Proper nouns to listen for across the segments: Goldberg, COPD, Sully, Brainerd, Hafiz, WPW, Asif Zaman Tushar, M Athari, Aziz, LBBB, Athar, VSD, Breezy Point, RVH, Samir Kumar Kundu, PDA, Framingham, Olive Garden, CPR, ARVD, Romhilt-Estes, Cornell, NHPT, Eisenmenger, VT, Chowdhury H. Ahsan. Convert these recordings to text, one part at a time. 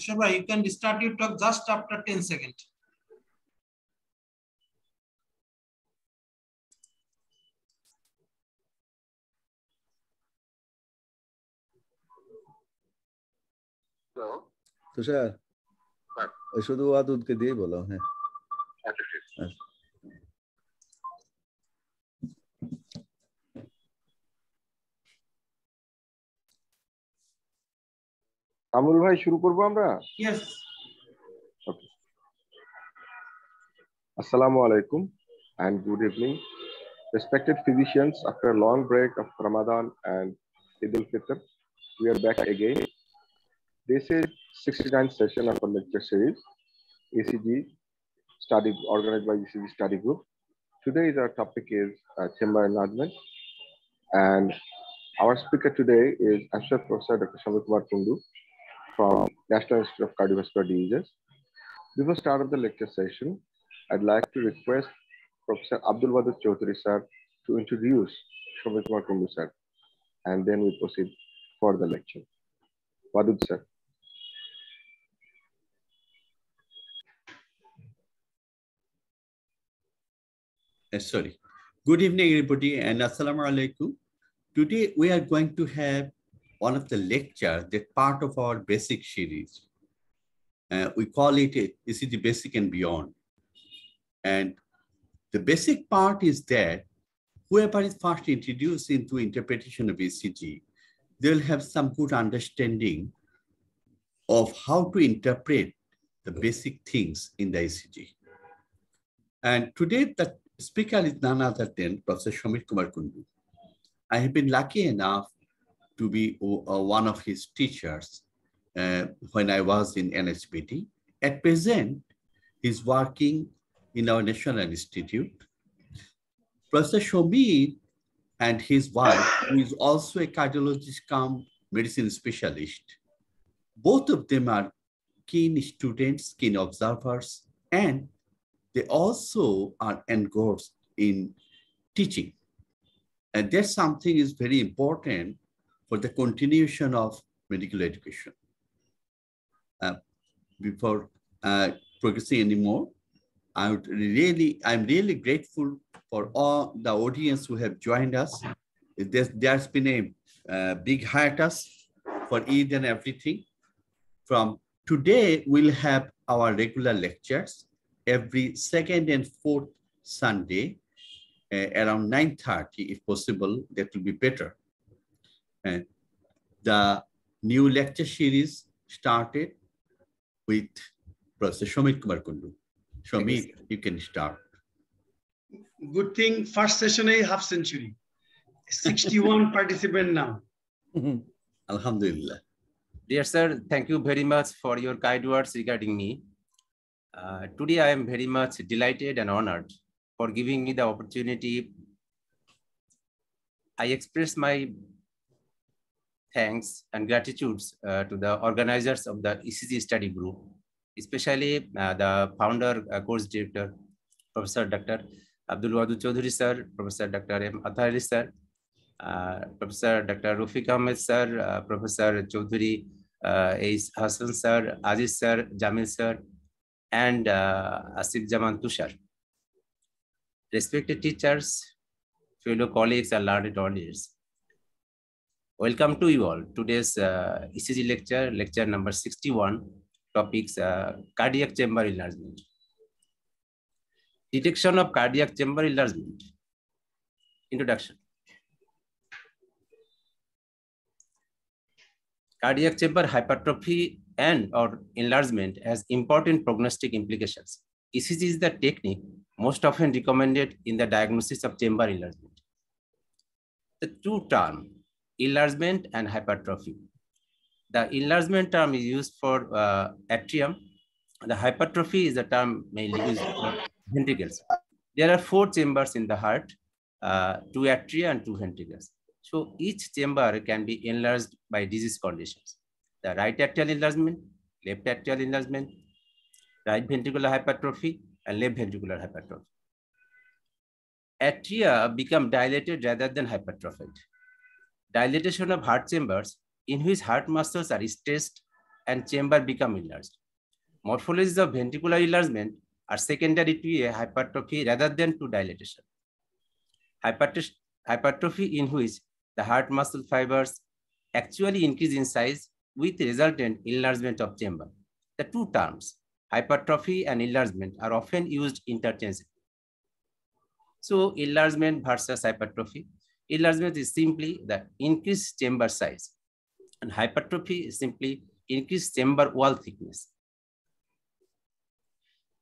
Tushar bhai, you can start your talk just after 10 seconds. Hello. Tushar. I should have added the day below. Amul ভাই শুরু করব আমরা yes ওকে আসসালামু আলাইকুম and good evening respected physicians after a long break of Ramadan and Eid al-Fitr we are back again this is 69th session of our lecture series ECG study organized by ECG study group today our topic is chamber enlargement and our speaker today is Associate Professor Dr. Samir Kumar Kundu from National Institute of Cardiovascular Diseases. Before start of the lecture session, I'd like to request Professor Abdul Wadud Chowdhury sir to introduce Samir Kumar Kundu sir, and then we proceed for the lecture. Wadud sir. Sorry. Good evening, everybody, and assalamu alaikum. Today we are going to have one of the lecture that part of our basic series. We call it ECG Basic and Beyond. And the basic part is that whoever is first introduced into interpretation of ECG, they'll have some good understanding of how to interpret the basic things in the ECG. And today the speaker is none other than Professor Samir Kumar Kundu. I have been lucky enough to be one of his teachers when I was in NHPT. At present, he's working in our National Institute. Professor Samir and his wife, who is also a cardiologist cum medicine specialist, both of them are keen students, keen observers, and they also are engrossed in teaching. And that's something is very important for the continuation of medical education. Before progressing anymore, I'm really grateful for all the audience who have joined us. There's been a big hiatus for Eid and everything. From today, we'll have our regular lectures every second and fourth Sunday around 9:30, if possible. That will be better. And the new lecture series started with Professor Samir Kumar Kundu. Samir, you can start. Good thing first session is half century. 61 participants now. Alhamdulillah. Dear sir, thank you very much for your kind words regarding me. Today I am very much delighted and honored for giving me the opportunity. I express my thanks and gratitudes to the organizers of the ECG study group, especially the founder course director, Professor Dr. Abdul Wadud Chowdhury sir, Professor Dr. M Athari sir, Professor Dr. Rafique Ahmed sir, Professor Chowdhury H. Ahsan sir, Aziz sir, Jamil sir, and Asif Zaman Tushar. Respected teachers, fellow colleagues, and learned audience. Welcome to you all. Today's ECG lecture number 61, topics cardiac chamber enlargement. Detection of cardiac chamber enlargement. Introduction. Cardiac chamber hypertrophy and/or enlargement has important prognostic implications. ECG is the technique most often recommended in the diagnosis of chamber enlargement. The two terms, enlargement and hypertrophy. The enlargement term is used for atrium. The hypertrophy is the term mainly used for ventricles. There are four chambers in the heart, two atria and two ventricles. So each chamber can be enlarged by disease conditions. The right atrial enlargement, left atrial enlargement, right ventricular hypertrophy, and left ventricular hypertrophy. Atria become dilated rather than hypertrophied. Dilatation of heart chambers in which heart muscles are stressed and chamber become enlarged. Morphologies of ventricular enlargement are secondary to a hypertrophy rather than to dilatation. Hypertrophy in which the heart muscle fibers actually increase in size with resultant enlargement of chamber. The two terms, hypertrophy and enlargement, are often used interchangeably. So enlargement versus hypertrophy. Enlargement is simply the increased chamber size, and hypertrophy is simply increased chamber wall thickness.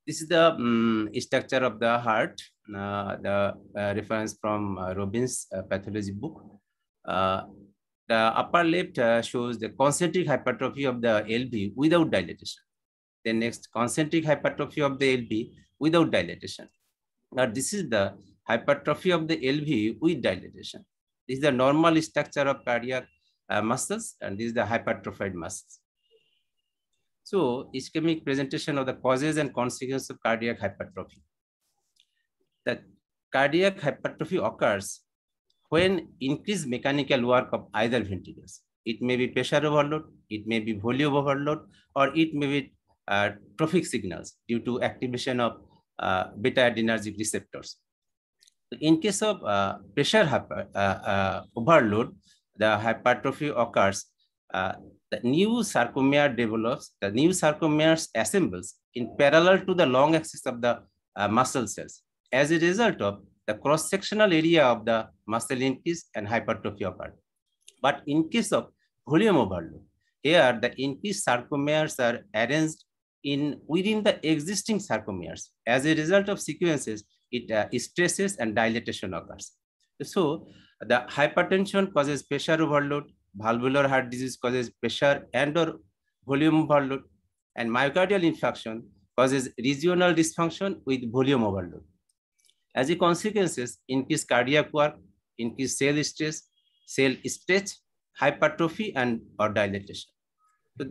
This is the structure of the heart, the reference from Robin's pathology book. The upper left shows the concentric hypertrophy of the LV without dilatation. The next, concentric hypertrophy of the LV without dilatation. Now this is the hypertrophy of the LV with dilatation. This is the normal structure of cardiac muscles, and this is the hypertrophied muscles. So, ischemic presentation of the causes and consequences of cardiac hypertrophy. The cardiac hypertrophy occurs when increased mechanical work of either ventricles. It may be pressure overload, it may be volume overload, or it may be trophic signals due to activation of beta-adrenergic receptors. In case of pressure overload, the hypertrophy occurs. The new sarcomere develops, the new sarcomere assembles in parallel to the long axis of the muscle cells. As a result of the cross-sectional area of the muscle increase and hypertrophy occurs. But in case of volume overload, here the increased sarcomeres are arranged in within the existing sarcomeres. As a result of sequences, it stresses and dilatation occurs. So the hypertension causes pressure overload, valvular heart disease causes pressure and or volume overload, and myocardial infarction causes regional dysfunction with volume overload. As a consequences, increased cardiac work, increased cell stretch, hypertrophy and or dilatation. So,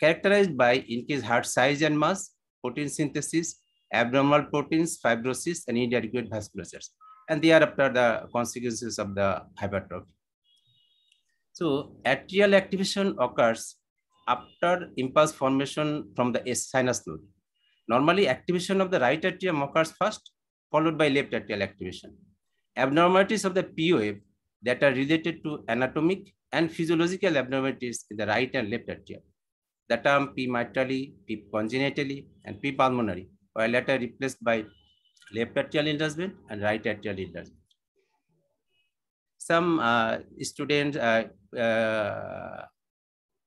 characterized by increased heart size and mass, protein synthesis, abnormal proteins, fibrosis and inadequate vasculatures. And thereafter the consequences of the hypertrophy. So atrial activation occurs after impulse formation from the sinus node. Normally activation of the right atrium occurs first, followed by left atrial activation. Abnormalities of the POF that are related to anatomic and physiological abnormalities in the right and left atrium. The term P mitrally, P congenitally, and P pulmonary were later replaced by left atrial enlargement and right atrial enlargement. Some students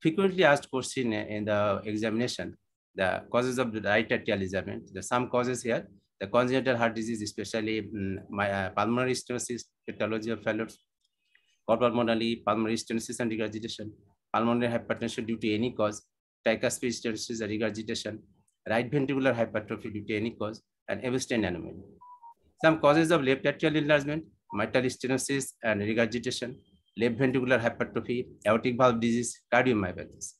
frequently asked question in the examination, the causes of the right atrial enlargement. There are some causes here, the congenital heart disease, especially pulmonary stenosis, tetralogy of Fallot, cardiopulmonary, pulmonary stenosis and regurgitation, pulmonary hypertension due to any cause, tricuspid stenosis and regurgitation, right ventricular hypertrophy due to any cause, and Everstein anomaly. Some causes of left atrial enlargement, mitral stenosis and regurgitation, left ventricular hypertrophy, aortic valve disease, cardiomyopathy.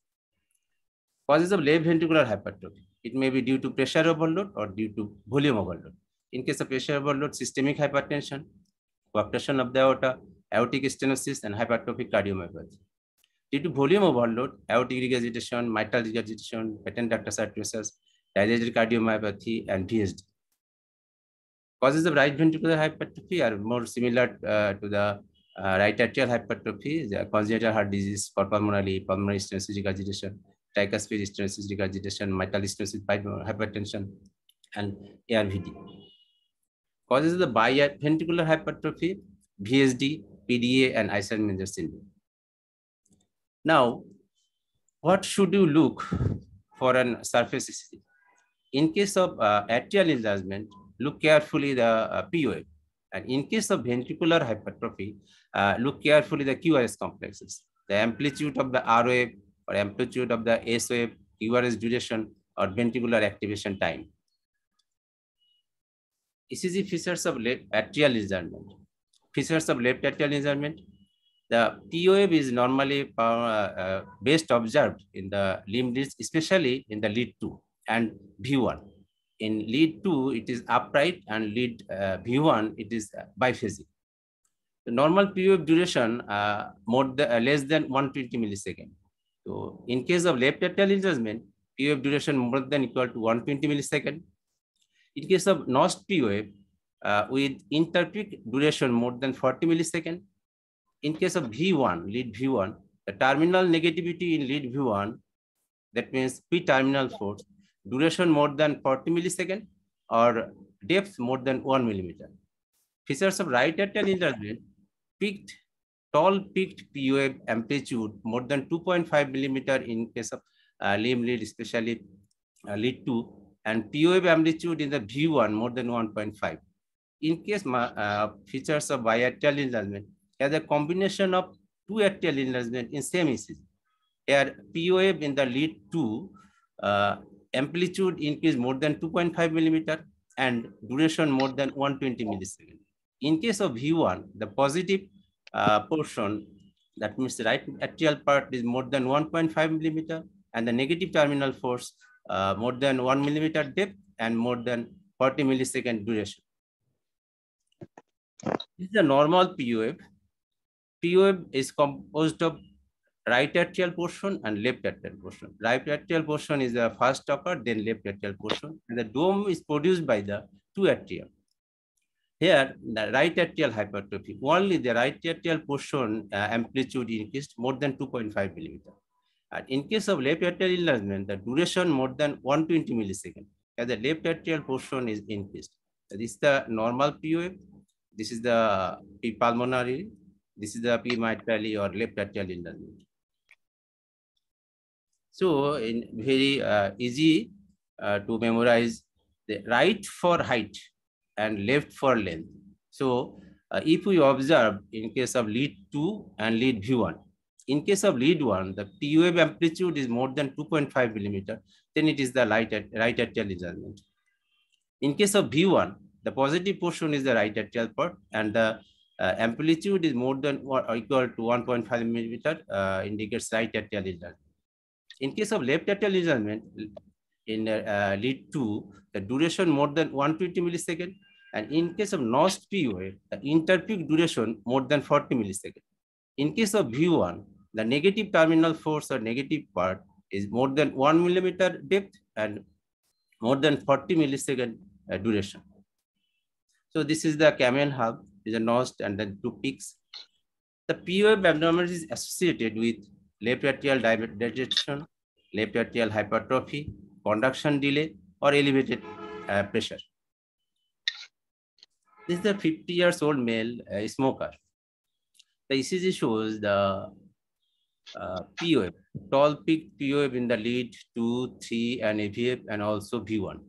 Causes of left ventricular hypertrophy. It may be due to pressure overload or due to volume overload. In case of pressure overload, systemic hypertension, coarctation of the aorta, aortic stenosis, and hypertrophic cardiomyopathy. Due to volume overload, aortic regurgitation, mitral regurgitation, patent ductus arteriosus, dilated cardiomyopathy, and VSD. Causes of right ventricular hypertrophy are more similar to the right atrial hypertrophy, the congenital heart disease, cardiopulmonary, pulmonary stenosis regurgitation, tricuspid stenosis regurgitation, mitral stenosis hypertension, and ARVD. Causes of the biventricular hypertrophy, VSD, PDA, and Eisenmenger syndrome. Now, what should you look for an surface ECG? In case of atrial enlargement, look carefully the POF, and in case of ventricular hypertrophy, look carefully the QRS complexes, the amplitude of the ROF or amplitude of the SOF, QRS duration or ventricular activation time. ECG features of left atrial enlargement. Features of left atrial enlargement, the POF is normally best observed in the limb leads, especially in the lead 2 and V1. In lead 2, it is upright, and lead V1, it is biphasic. The normal POF duration less than 120 milliseconds. So in case of left atrial enlargement, PVF duration more than equal to 120 millisecond. In case of notched PVF with interpeak duration more than 40 millisecond. In case of V1, lead V1, the terminal negativity in lead V1, that means pre-terminal force, duration more than 40 millisecond or depth more than 1 millimeter. Features of right atrial enlargement, peaked, tall peaked PVF amplitude more than 2.5 millimeter in case of limb lead, especially lead 2, and PVF amplitude in the V1 more than 1.5. In case features of biatrial enlargement, as a combination of two atrial enlargement in same incision, where PVF in the lead 2 amplitude increase more than 2.5 millimeter and duration more than 120 millisecond. In case of V1, the positive portion, that means the right atrial part, is more than 1.5 millimeter and the negative terminal force more than 1 millimeter depth and more than 40 millisecond duration. This is a normal PVF. PVF is composed of right atrial portion and left atrial portion. Right atrial portion is the first occur, then left atrial portion, and the dome is produced by the two atria. Here, the right atrial hypertrophy. Only the right atrial portion amplitude increased more than 2.5 millimeter. And in case of left atrial enlargement, the duration more than 120 millisecond, as the left atrial portion is increased. This is the normal PVF. This is the P pulmonary. This is the P mitral or left atrial enlargement. So, in very easy to memorize, the right for height and left for length. So, if we observe in case of lead 2 and lead V1, in case of lead 1, the PVF amplitude is more than 2.5 millimeter, then it is the right atrial enlargement. In case of V1, the positive portion is the right atrial part and the amplitude is more than or equal to 1.5 millimeter, indicates right atrial enlargement. In case of left atrial enlargement, in lead 2, the duration more than 120 millisecond, and in case of notched PVF, the interpeak duration more than 40 millisecond. In case of V1, the negative terminal force or negative part is more than 1 millimeter depth and more than 40 millisecond duration. So this is the camel hub, is a notched and then two peaks. The PVF abnormality is associated with left atrial dilatation, left atrial hypertrophy, conduction delay, or elevated pressure. This is the 50-year-old male smoker. The ECG shows the PVF, tall peak PVF in the lead 2, 3, and AFib, and also V1.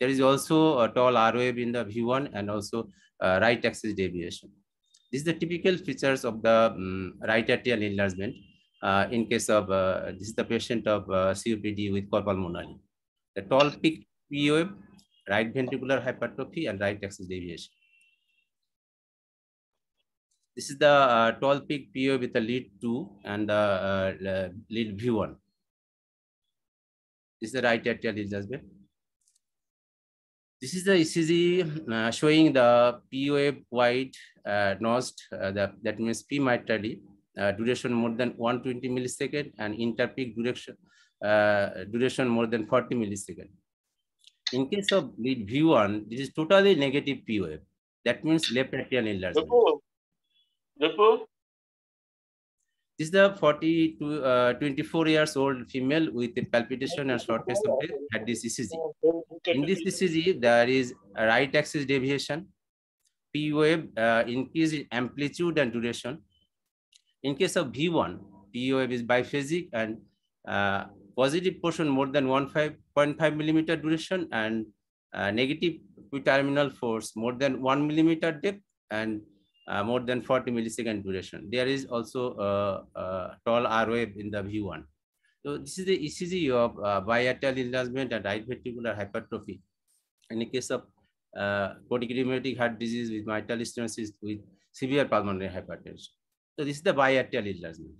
There is also a tall R wave in the V1 and also right axis deviation. This is the typical features of the right atrial enlargement. In case of this is the patient of COPD with cardiopulmonary, the tall peak PVF, right ventricular hypertrophy, and right axis deviation. This is the tall peak PVF with the lead 2 and the lead V1. This is the right atrial enlargement. This is the ECG showing the PVF wide notched, that means P mitrally, duration more than 120 millisecond and interpeak duration more than 40 millisecond. In case of lead V1, this is totally negative PVF. That means left atrial enlargement. This is the 24-year-old female with a palpitation and shortness of breath at this ECG. In this ECG, there is a right axis deviation, PVF increase in amplitude and duration. In case of V1, PVF is biphasic and positive portion more than 1.5 millimeter duration and negative terminal force more than 1 millimeter depth and more than 40 millisecond duration. There is also a tall R wave in the V1. So this is the ECG of biatrial enlargement and right ventricular hypertrophy. In the case of coronary rheumatic heart disease with mitral stenosis with severe pulmonary hypertension. So this is the biatrial enlargement.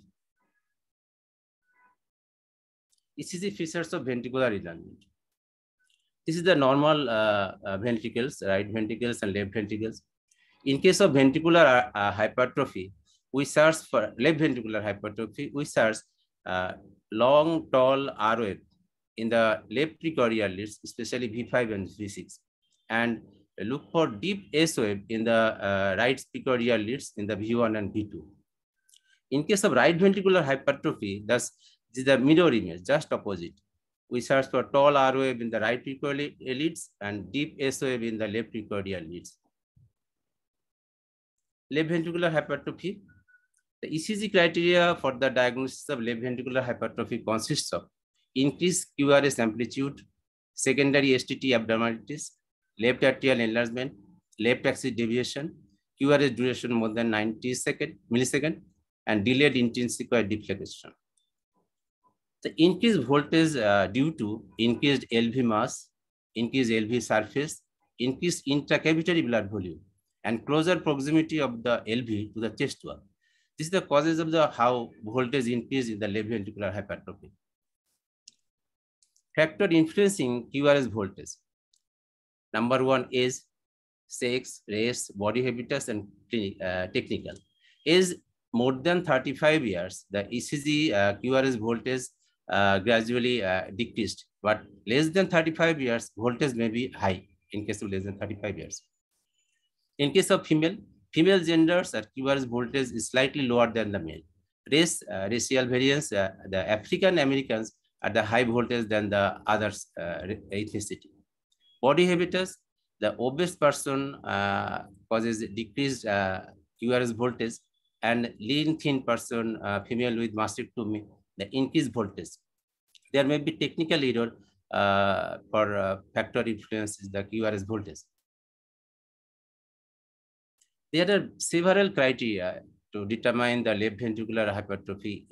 ECG features of ventricular enlargement. This is the normal ventricles, right ventricles and left ventricles. In case of ventricular hypertrophy, we search for left ventricular hypertrophy, we search long, tall arrowhead in the left precordial leads, especially V5 and V6, and look for deep S wave in the right precordial leads in the V1 and V2. In case of right ventricular hypertrophy, thus this is the mirror image, just opposite. We search for tall R wave in the right precordial leads and deep S wave in the left precordial leads. Left ventricular hypertrophy. The ECG criteria for the diagnosis of left ventricular hypertrophy consists of increased QRS amplitude, secondary STT abnormalities, left atrial enlargement, left axis deviation, QRS duration more than 90 milliseconds, and delayed intrinsic deflection. The increased voltage due to increased LV mass, increased LV surface, increased intracavitary blood volume, and closer proximity of the LV to the chest wall. This is the causes of the how voltage increase in the left ventricular hypertrophy. Factor influencing QRS voltage. Number one is sex, race, body habitus, and technical. Is more than 35 years, the ECG QRS voltage gradually decreased, but less than 35 years, voltage may be high in case of less than 35 years. In case of female genders, QRS voltage is slightly lower than the male. Race, racial variance, the African Americans are the high voltage than the others ethnicity. Body habitus, the obese person causes decreased QRS voltage, and lean, thin person, female with mastectomy, the increased voltage. There may be technical error for factor influences the QRS voltage. There are several criteria to determine the left ventricular hypertrophy,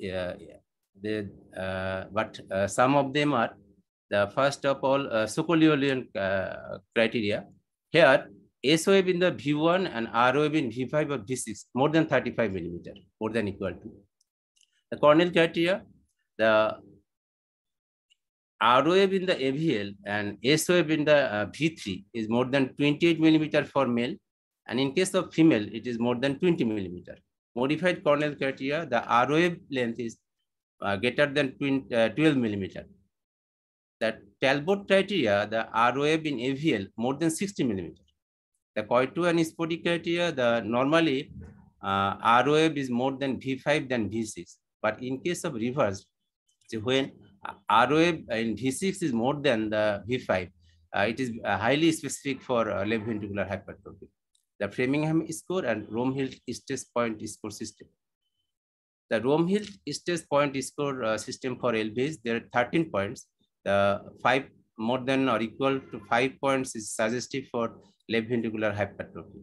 but some of them are the first of all Sokolow-Lyon criteria. Here, S wave in the V1 and R wave in V5 or V6 more than 35 millimeter, more than equal to. The Cornell criteria, the R wave in the AVL and S wave in the V3 is more than 28 millimeter for male, and in case of female, it is more than 20 millimeter. Modified Cornell criteria, the R wave length is greater than 12 millimeter. The Talbot criteria, the R wave in AVL more than 60 millimeter. The Koito and Spody criteria, the normally R wave is more than V5 than V6, but in case of reverse, so when R wave in V6 is more than the V5, it is highly specific for left ventricular hypertrophy. The Framingham score and Romhilt-Estes point score system. The Romhilt-Estes point score system for LVs, there are 13 points. The five more than or equal to 5 points is suggestive for left ventricular hypertrophy.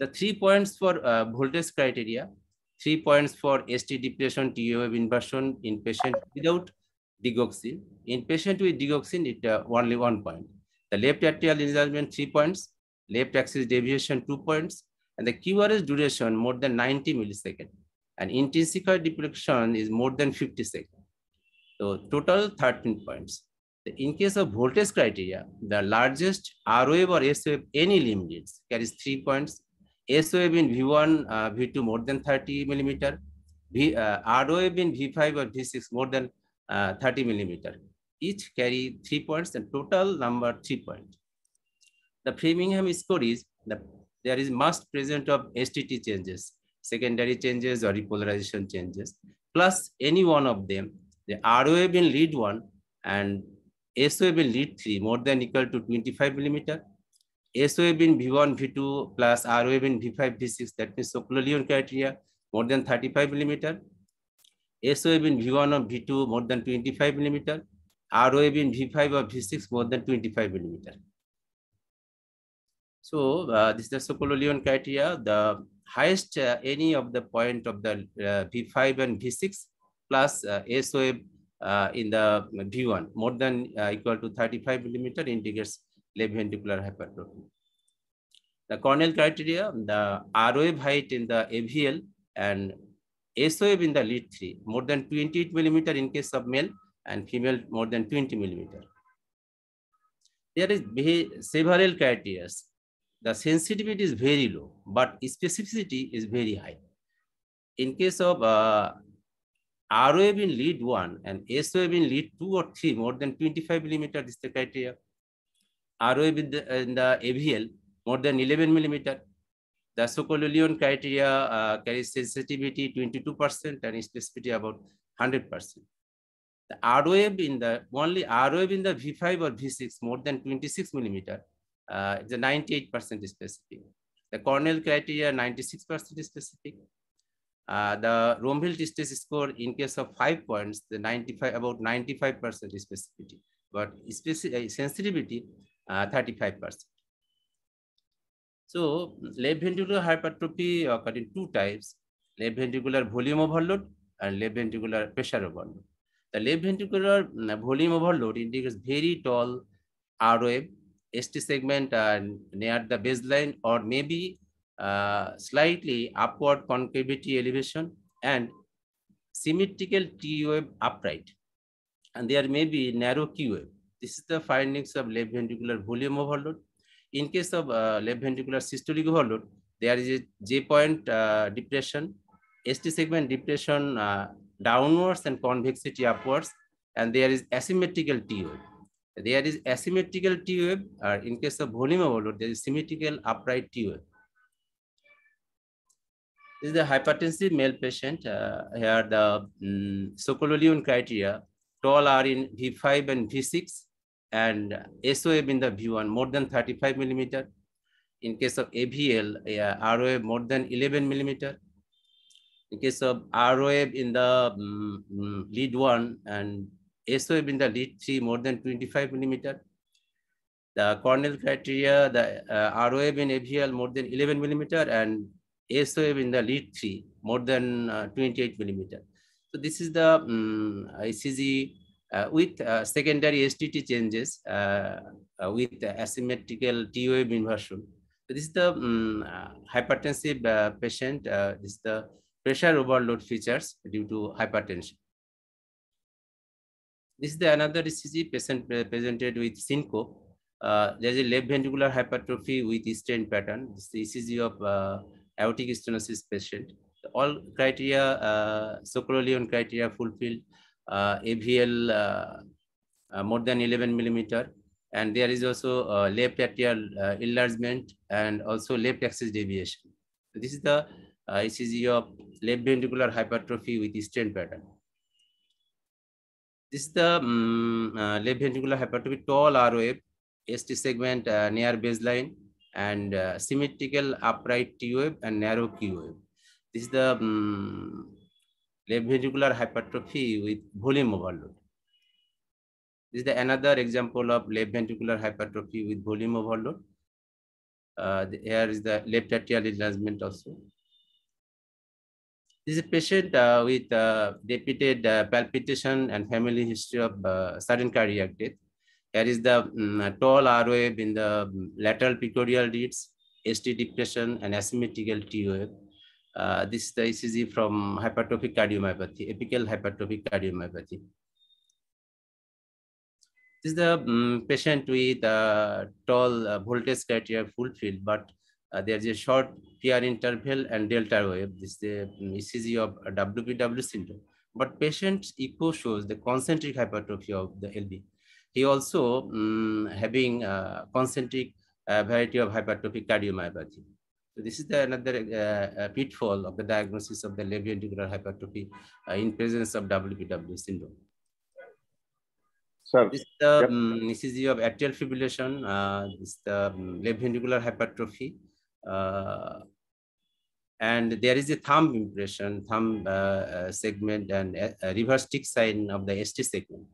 The 3 points for voltage criteria, 3 points for ST depression, TO wave inversion in patient without digoxin. In patient with digoxin, it only 1 point. The left atrial enlargement, 3 points. Left axis deviation, 2 points. And the QRS duration more than 90 milliseconds. And intrinsic deflection is more than 50 seconds. So total 13 points. In case of voltage criteria, the largest R wave or S wave any limb needs carries 3 points. S wave in V1, V2 more than 30 millimeter. R wave in V5 or V6 more than 30 millimeter. Each carry 3 points and total number 3 points. The Framingham score is there is must present of STT changes, secondary changes or repolarization changes, plus any one of them. The R wave in lead 1 and S wave in lead 3 more than equal to 25 millimeter. S wave in V1, V2 plus R wave in V5, V6, that means Sokolow-Lyon criteria more than 35 millimeter. S wave in V1 or V2 more than 25 millimeter. R wave in V5 or V6 more than 25 millimeter. So this is the Sokolow-Lyon criteria. The highest any of the point of the V5 and V6 plus S wave in the V1 more than equal to 35 millimeter indicates left ventricular hypertrophy. The Cornell criteria, the R wave height in the AVL and S wave in the lead 3 more than 28 millimeter in case of male, and female more than 20 millimeter. There is several criteria. The sensitivity is very low, but specificity is very high. In case of ROAB in lead 1 and SOAB in lead 2 or 3 more than 25 millimeter, this is the criteria. ROAB in the AVL more than 11 millimeter. The Sokolow-Lyon criteria carries sensitivity 22% and specificity about 100%. The ROAB in the only ROAB in the V5 or V6 more than 26 millimeter, the 98% specificity. The Cornell criteria 96% specificity. The Romhilt-Estes score in case of 5 points, the 95% specificity, but sensitivity 35%. So left ventricular hypertrophy occurs in two types: left ventricular volume overload and left ventricular pressure overload. The left ventricular volume overload indicates very tall ROAB, ST segment near the baseline, or maybe slightly upward concavity elevation and symmetrical T wave upright, and there may be narrow Q wave. This is the findings of left ventricular volume overload. In case of left ventricular systolic overload, there is a J point depression, ST segment depression downwards and convexity upwards, and there is asymmetrical T wave. There is asymmetrical T wave, or in case of volume overload, there is symmetrical upright T wave. This is the hypertensive male patient. Here the Sokolow-Lyon criteria, tall R in V5 and V6 and SOAB in the V1 more than 35 millimeter. In case of AVL, ROAB more than 11 millimeter. In case of ROAB in the lead 1 and SOAB in the lead 3 more than 25 millimeter. The Cornell criteria, the ROAB in AVL more than 11 millimeter and SOAB in the lead 3 more than 28 millimeter. So this is the ECG with secondary STT changes with asymmetrical T wave inversion. So this is the hypertensive patient. This is the pressure overload features due to hypertension. This is the another ECG patient presented with syncope. There is a left ventricular hypertrophy with strain pattern. This is the ECG of aortic stenosis patient. All criteria, Sokolow-Lyon criteria fulfilled, AVL more than 11 millimeter, and there is also left atrial enlargement and also left axis deviation. So this is the ECG of left ventricular hypertrophy with strain pattern. This is the left ventricular hypertrophy, tall ROAB, ST segment near baseline, and symmetrical upright T wave and narrow Q wave. This is the left ventricular hypertrophy with volume overload. This is the another example of left ventricular hypertrophy with volume overload. Here is the left atrial enlargement also. This is a patient with repeated palpitation and family history of sudden cardiac death. Here is the tall ROAB in the lateral pictorial reeds, ST depression, and asymmetrical T wave. This is the ECG from hypertrophic cardiomyopathy, apical hypertrophic cardiomyopathy. This is the patient with tall voltage criteria fulfilled, but there is a short PR interval and delta wave. This is the ECG of WPW syndrome. But patient's echo shows the concentric hypertrophy of the LV. He also having concentric variety of hypertrophic cardiomyopathy. So this is the another pitfall of the diagnosis of the left ventricular hypertrophy in presence of WPW syndrome. Sir, this is the ECG of atrial fibrillation. This is the left ventricular hypertrophy, and there is a thumb impression, thumb segment, and a reverse tick sign of the ST segment.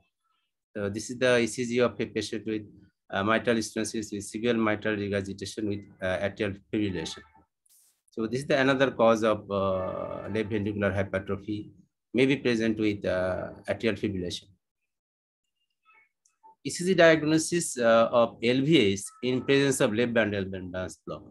So this is the ECG of a patient with mitral stenosis with severe mitral regurgitation with atrial fibrillation. So this is the another cause of left ventricular hypertrophy may be present with atrial fibrillation. ECG diagnosis of LVAs in presence of left bundle bandage block.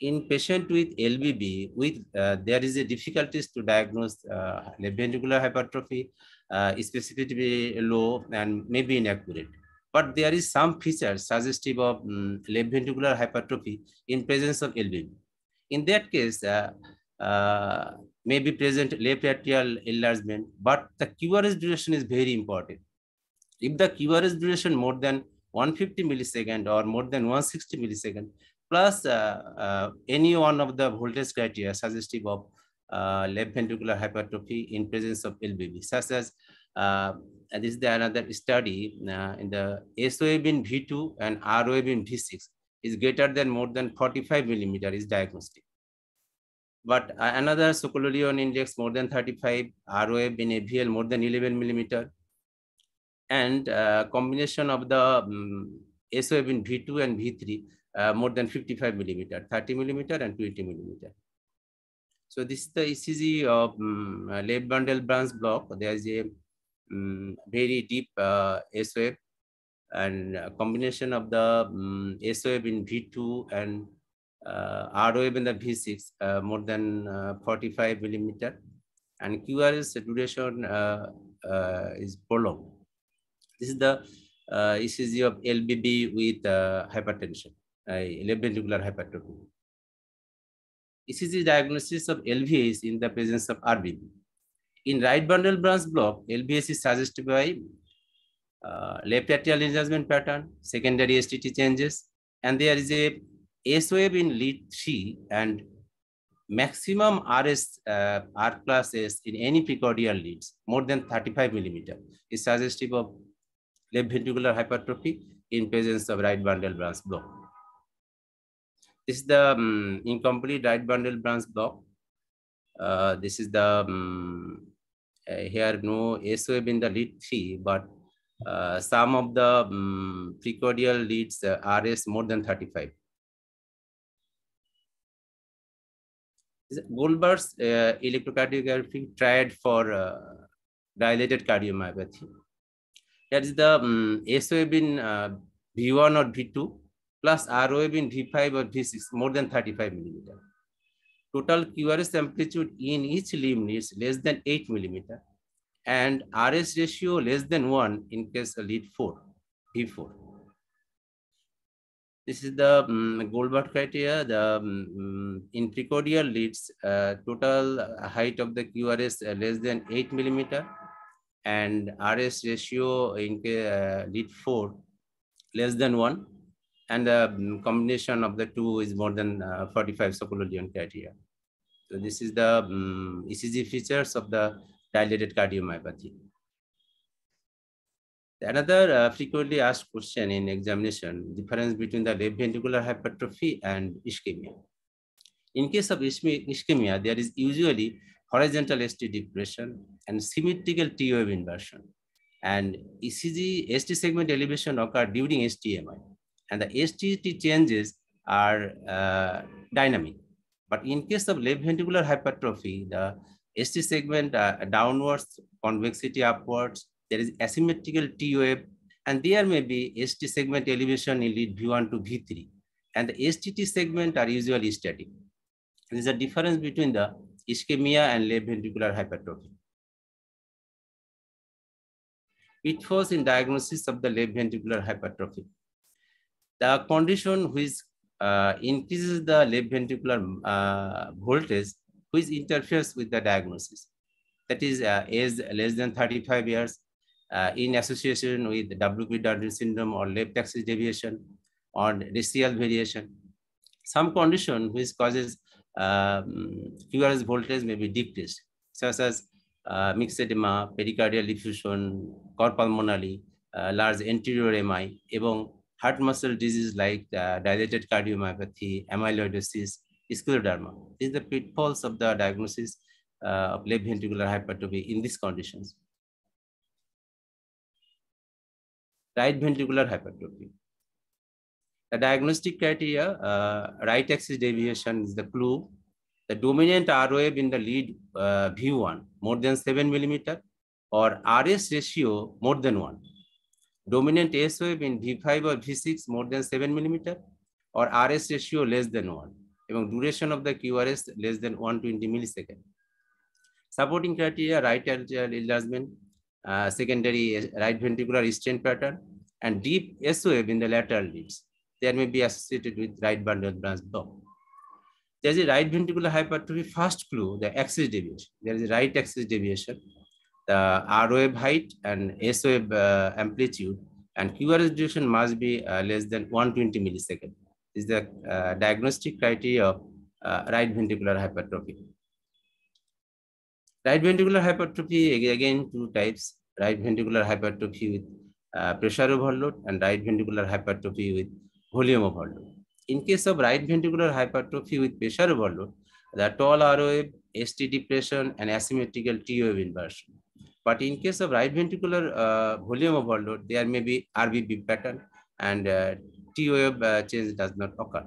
In patient with LBB, with there is a difficulties to diagnose left ventricular hypertrophy, specificity low and may be inaccurate. But there is some features suggestive of left ventricular hypertrophy in presence of LBB. In that case, may be present left atrial enlargement, but the QRS duration is very important. If the QRS duration more than 150 millisecond or more than 160 millisecond, plus any one of the voltage criteria suggestive of left ventricular hypertrophy in presence of LBB, such as and this is another study in the SOAB in V2 and ROAB in V6 is greater than more than 45 millimeter is diagnostic. But another Sokolow-Lyon index more than 35, ROAB in AVL more than 11 millimeter, and combination of the SOAB in V2 and V3 more than 55 millimeter, 30 millimeter and 20 millimeter. So this is the ECG of left bundle branch block. There is a very deep SOAB and combination of the SOAB in V2 and ROAB in the V6 more than 45 millimeter, and QRS duration is prolonged. This is the ECG of LBB with hypertension, left ventricular hypertrophy. ECG diagnosis of LVH in the presence of RBB. In right bundle branch block, LVH is suggested by left atrial enlargement pattern, secondary STT changes, and there is a SOAB in lead 3 and maximum RS, R plus S in any precordial leads, more than 35 millimeter, is suggestive of left ventricular hypertrophy in presence of right bundle branch block. This is the incomplete right bundle branch block. This is the, here no SOAB in the lead 3, but some of the precordial leads RS more than 35. Goldberg's electrocardiography triad for dilated cardiomyopathy. That is the SOAB in V1 or V2 plus ROAB in V5 or V6 more than 35 millimeter. Total QRS amplitude in each limb is less than 8 millimeter, and RS ratio less than 1 in case lead 4, V4. This is the Goldberg criteria. The in precordial leads, total height of the QRS less than 8 millimeter, and RS ratio in lead 4 less than 1, and the combination of the two is more than 45 Sokolow-Lyon criteria. So this is the ECG features of the dilated cardiomyopathy. Another frequently asked question in examination, difference between the left ventricular hypertrophy and ischemia. In case of ischemia, there is usually horizontal ST depression and symmetrical T wave inversion. And ECG ST segment elevation occurs during STMI. And the STT changes are dynamic. But in case of left ventricular hypertrophy, the ST segment downwards, convexity upwards, there is asymmetrical T wave, and there may be ST segment elevation in lead V1 to V3. And the STT segment are usually static. There is a difference between the ischemia and left ventricular hypertrophy. Pitfalls in diagnosis of the left ventricular hypertrophy. The condition which increases the left ventricular voltage, which interferes with the diagnosis. That is age less than 35 years in association with WPW syndrome or left axis deviation or radial variation. Some condition which causes QRS voltage may be decreased, such as mixed edema, pericardial effusion, corpulmonally, large anterior MI, even heart muscle disease like dilated cardiomyopathy, amyloidosis, scleroderma. These are the pitfalls of the diagnosis of left ventricular hypertrophy in these conditions. Right ventricular hypertrophy. The diagnostic criteria, right axis deviation is the clue. The dominant ROAB in the lead V1 more than 7 millimeter or RS ratio more than 1. Dominant SOAB in V5 or V6 more than 7 millimeter or RS ratio less than 1. Even duration of the QRS less than 120 millisecond. Supporting criteria, right atrial enlargement, secondary right ventricular stent pattern, and deep SOAB in the lateral leads. They may be associated with right bundle branch block. there is a right ventricular hypertrophy first clue, the axis deviation. There is a right axis deviation, the R wave height and S wave amplitude, and QRS duration must be less than 120 milliseconds. Is the diagnostic criteria of right ventricular hypertrophy. Right ventricular hypertrophy, again, two types, right ventricular hypertrophy with pressure overload and right ventricular hypertrophy with volume overload. In case of right ventricular hypertrophy with pressure overload, the tall R wave, ST depression, and asymmetrical T wave inversion. But in case of right ventricular volume overload, there may be RBBB pattern and T wave change does not occur.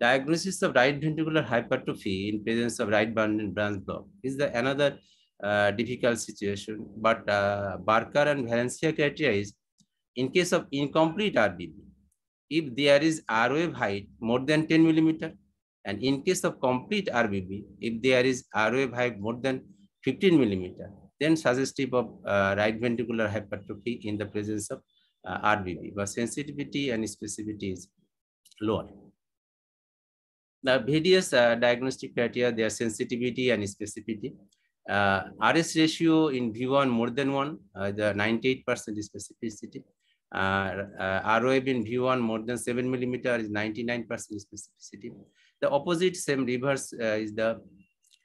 Diagnosis of right ventricular hypertrophy in presence of right bundle branch block is the another difficult situation. But Barker and Valencia criteria is in case of incomplete RBB, if there is R wave height more than 10 millimeter, and in case of complete RBB, if there is R wave height more than 15 millimeter, then suggestive of right ventricular hypertrophy in the presence of RBB, but sensitivity and specificity is lower. The various diagnostic criteria, their sensitivity and specificity. RS ratio in V1 more than 1, the 98% specificity. R wave in V1 more than 7 millimeter is 99% specificity. The opposite, same reverse is the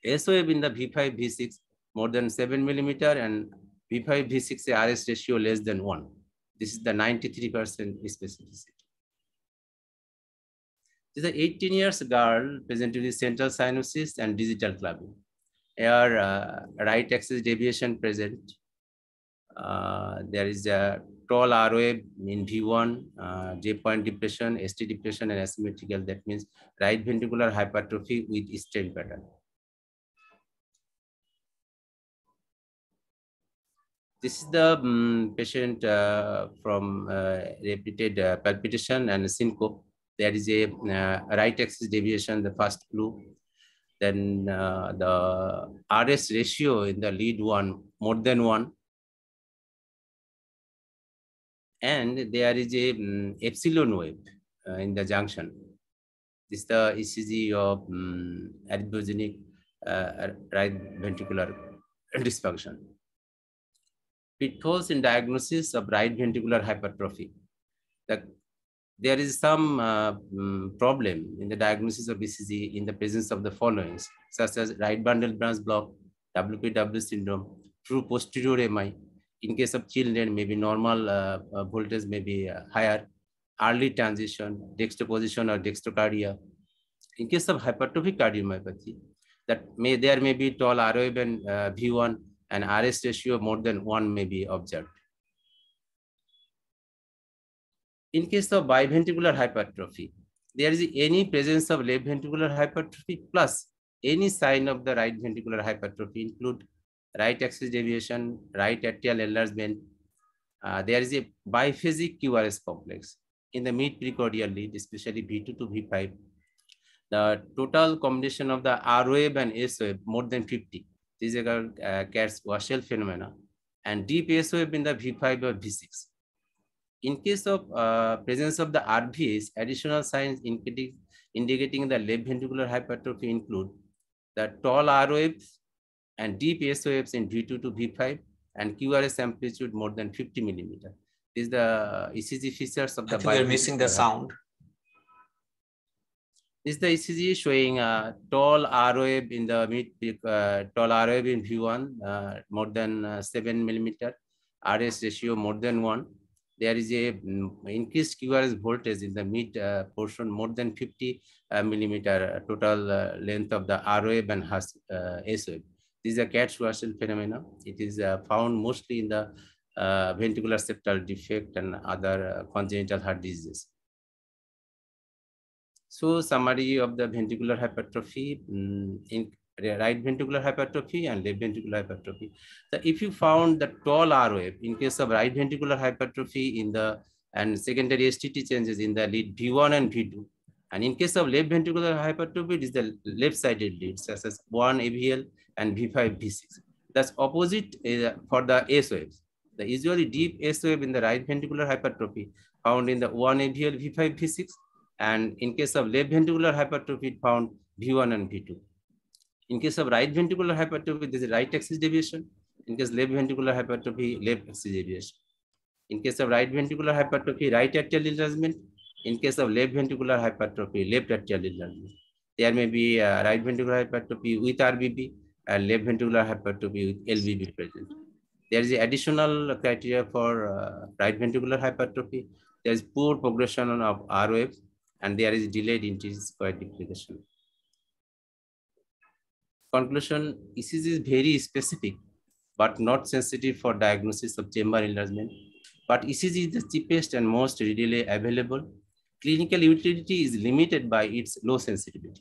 S wave in the V5, V6 more than 7 millimeter and V5, V6 RS ratio less than 1. This is the 93% specificity. This is an 18-year-old girl presented with central cyanosis and digital clubbing. Here, right axis deviation present. There is a tall R wave in V1, J point depression, ST depression, and asymmetrical. That means right ventricular hypertrophy with strain pattern. This is the patient from repeated palpitation and syncope. There is a right axis deviation, the first clue. Then the RS ratio in the lead one more than 1. And there is a epsilon wave in the junction. This is the ECG of arrhythmogenic right ventricular dysfunction. Pitfalls in diagnosis of right ventricular hypertrophy. There is some problem in the diagnosis of ECG in the presence of the following, such as right bundle branch block, WPW syndrome, true posterior MI. In case of children, maybe normal voltage may be higher, early transition, dextroposition or dextrocardia. In case of hypertrophic cardiomyopathy, there may be tall R wave and V1 and RS ratio more than 1 may be observed. In case of biventricular hypertrophy, there is any presence of left ventricular hypertrophy plus any sign of the right ventricular hypertrophy include right axis deviation, right atrial enlargement. There is a biphasic QRS complex in the mid-precordial lead, especially V2 to V5. The total combination of the R wave and S wave more than 50. These are called Katz-Wachtel phenomena, and deep S wave in the V5 or V6. In case of presence of the RVS, additional signs indicating the left ventricular hypertrophy include the tall R waves and deep S waves in V2 to V5 and QRS amplitude more than 50 millimeter. This is the ECG features of the. We are missing the sound. This is the ECG showing tall R wave in the tall R wave in V1 more than 7 millimeter, RS ratio more than 1. There is a increased QRS voltage in the mid portion more than 50 millimeter total length of the R wave and S wave. This is a Katz-Wachtel phenomena. It is found mostly in the ventricular septal defect and other congenital heart diseases. So summary of the ventricular hypertrophy in right ventricular hypertrophy and left ventricular hypertrophy. So if you found the tall R wave in case of right ventricular hypertrophy in the and secondary STT changes in the lead V1 and V2, and in case of left ventricular hypertrophy, it is the left-sided leads such as 1 AVL and V5 V6. That's opposite for the S waves. The usually deep S wave in the right ventricular hypertrophy found in the 1 AVL V5 V6 And in case of left ventricular hypertrophy, it found V1 and V2. In case of right ventricular hypertrophy, this is right axis deviation. In case of left ventricular hypertrophy, left axis deviation. In case of right ventricular hypertrophy, right atrial enlargement. In case of left ventricular hypertrophy, left atrial enlargement. There may be right ventricular hypertrophy with RBB and left ventricular hypertrophy with LBB present. There is additional criteria for right ventricular hypertrophy. There is poor progression of ROF and there is delayed integer duplication. Conclusion, ECG is very specific but not sensitive for diagnosis of chamber enlargement. But ECG is the cheapest and most readily available. Clinical utility is limited by its low sensitivity.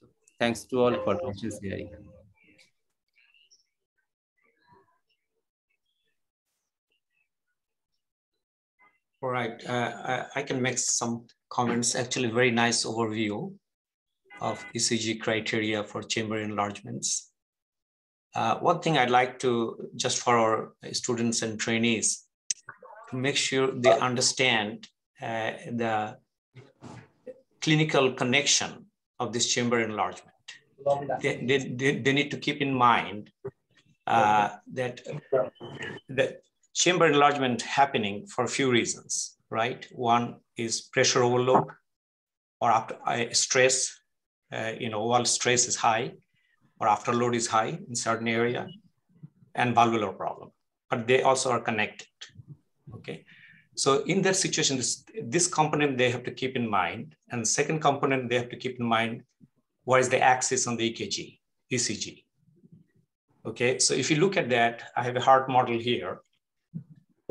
So, thanks to all for patience hearing. All right, I can make some comments. Actually, very nice overview of ECG criteria for chamber enlargements. One thing I'd like to, just for our students and trainees, to make sure they understand the clinical connection of this chamber enlargement. They need to keep in mind that chamber enlargement happening for a few reasons, right? One is pressure overload or after stress, while stress is high or afterload is high in certain area, and valvular problem, but they also are connected. Okay, so in that situation, this component they have to keep in mind, and the second component they have to keep in mind, what is the axis on the ECG. Okay, so if you look at that, I have a heart model here.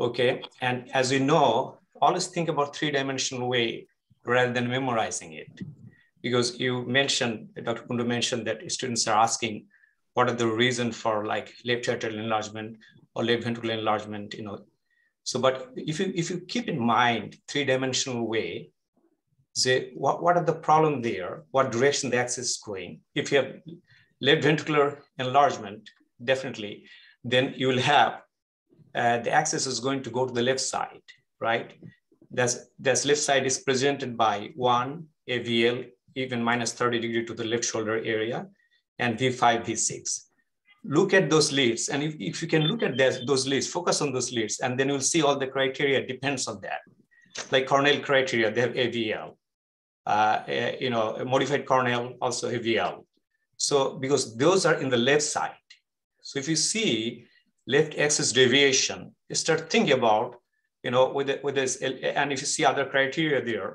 Okay, and as you know, always think about three-dimensional way rather than memorizing it, because you mentioned, Dr. Kundu mentioned that students are asking, what are the reason for like left atrial enlargement or left ventricular enlargement, So, but if you keep in mind three-dimensional way, say what are the problem there? What direction the axis is going? If you have left ventricular enlargement, definitely, then you will have the axis is going to go to the left side, right? That's left side is presented by 1 AVL, even -30 degrees to the left shoulder area, and V5, V6. Look at those leads, and if you can look at those leads, focus on those leads, and then you'll see all the criteria depends on that. Like Cornell criteria, they have AVL, modified Cornell also AVL. So because those are in the left side. So if you see left axis deviation, you start thinking about, with this, and if you see other criteria there,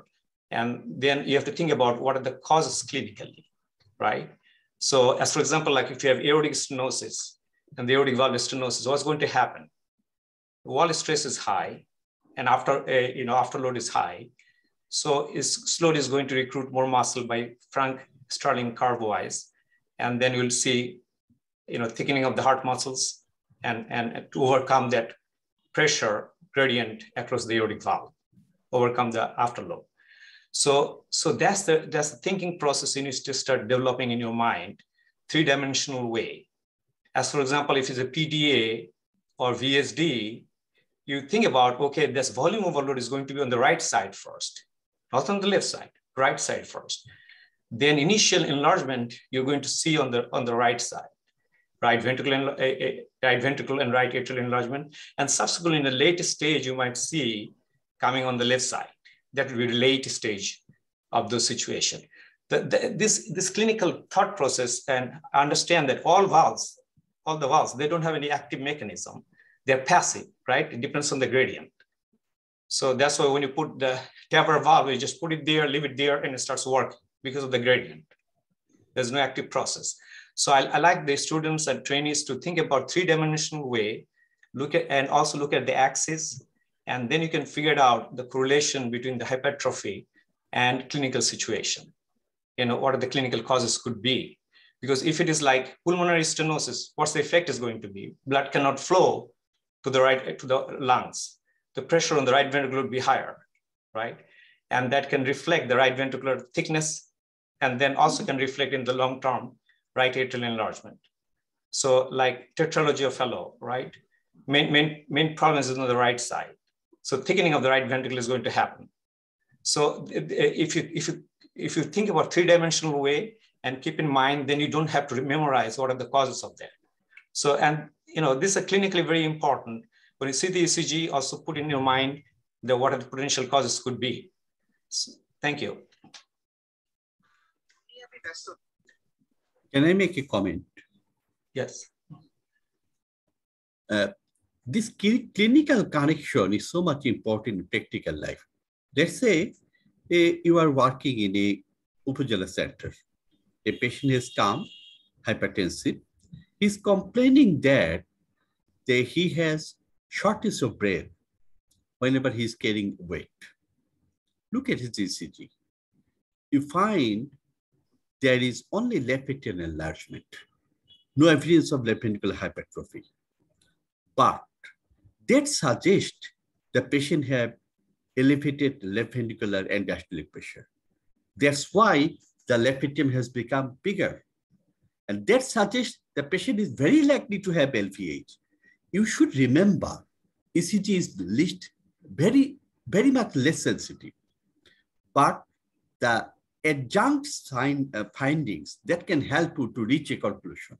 and then you have to think about what are the causes clinically, right? So as for example, like if you have aortic stenosis and the aortic valve stenosis, what's going to happen? Wall stress is high and afterload is high. So slowly is going to recruit more muscle by Frank Starling Karbois. And then you'll see, thickening of the heart muscles and to overcome that pressure gradient across the aortic valve, overcome the afterload. So that's the thinking process you need to start developing in your mind, three-dimensional way. As for example, if it's a PDA or VSD, you think about, okay, this volume overload is going to be on the right side first, not on the left side, right side first. Then initial enlargement, you're going to see on the right side, right ventricle and right atrial enlargement. And subsequently in the latest stage, you might see coming on the left side. That will be the late stage of the situation. This clinical thought process, and understand that all the valves, they don't have any active mechanism. They're passive, right? It depends on the gradient. So that's why when you put the TAVR valve, you just put it there, leave it there, and it starts working because of the gradient. There's no active process. So I like the students and trainees to think about three-dimensional way, and also look at the axis, and then you can figure out the correlation between the hypertrophy and clinical situation. What are the clinical causes could be? Because if it is like pulmonary stenosis, what's the effect is going to be? Blood cannot flow to the lungs. The pressure on the right ventricle would be higher, right? And that can reflect the right ventricular thickness, and then also can reflect in the long-term right atrial enlargement. So like Tetralogy of Fallot, right? Main problem is on the right side. So thickening of the right ventricle is going to happen. So if you think about three-dimensional way and keep in mind, then you don't have to memorize what are the causes of that. So, and you know, this is clinically very important. When you see the ECG, also put in your mind that what are the potential causes could be. So, thank you. Can I make a comment? Yes. This clinical connection is so much important in practical life. Let's say you are working in a Upazila center. A patient has come, hypertensive. He's complaining that, he has shortness of breath whenever he's carrying weight. Look at his ECG. You find there is only left ventricular enlargement. No evidence of left ventricular hypertrophy. But that suggests the patient have elevated left ventricular and diastolic pressure. That's why the left atrium has become bigger. And that suggests the patient is very likely to have LVH. You should remember ECG is very, very much less sensitive. But the adjunct findings that can help you to reach a conclusion.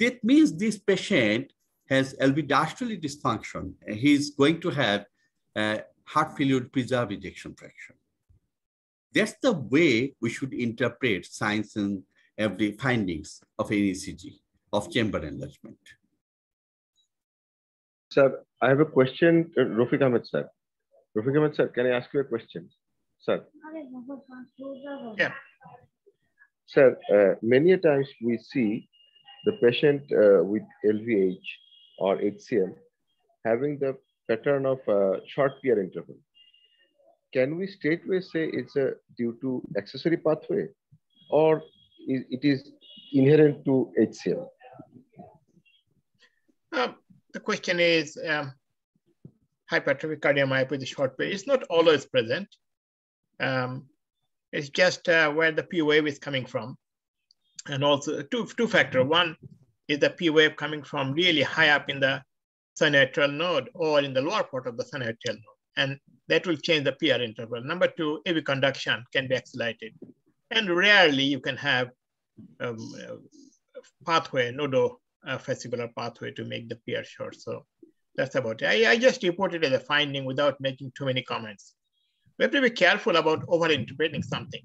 That means this patient has LV diastolic dysfunction. He is going to have heart failure with preserved ejection fraction. That's the way we should interpret science and every findings of an ECG, of chamber enlargement. Sir, I have a question, Rafique Ahmed, sir. Rafique Ahmed, sir, can I ask you a question? Sir. Yeah. Sir, many a times we see the patient with LVH or HCM having the pattern of short PR interval. Can we straightway say it's due to accessory pathway or it is inherent to HCM? The question is hypertrophic cardiomyopathy with the short period. It's not always present. It's just where the P wave is coming from. And also two factors. One is the P wave coming from really high up in the sinoatrial node or in the lower part of the sinoatrial node. And that will change the PR interval. Number two, AV conduction can be accelerated. And rarely you can have pathway, nodofascicular pathway to make the PR short. So that's about it. I just reported as a finding without making too many comments. We have to be careful about overinterpreting something.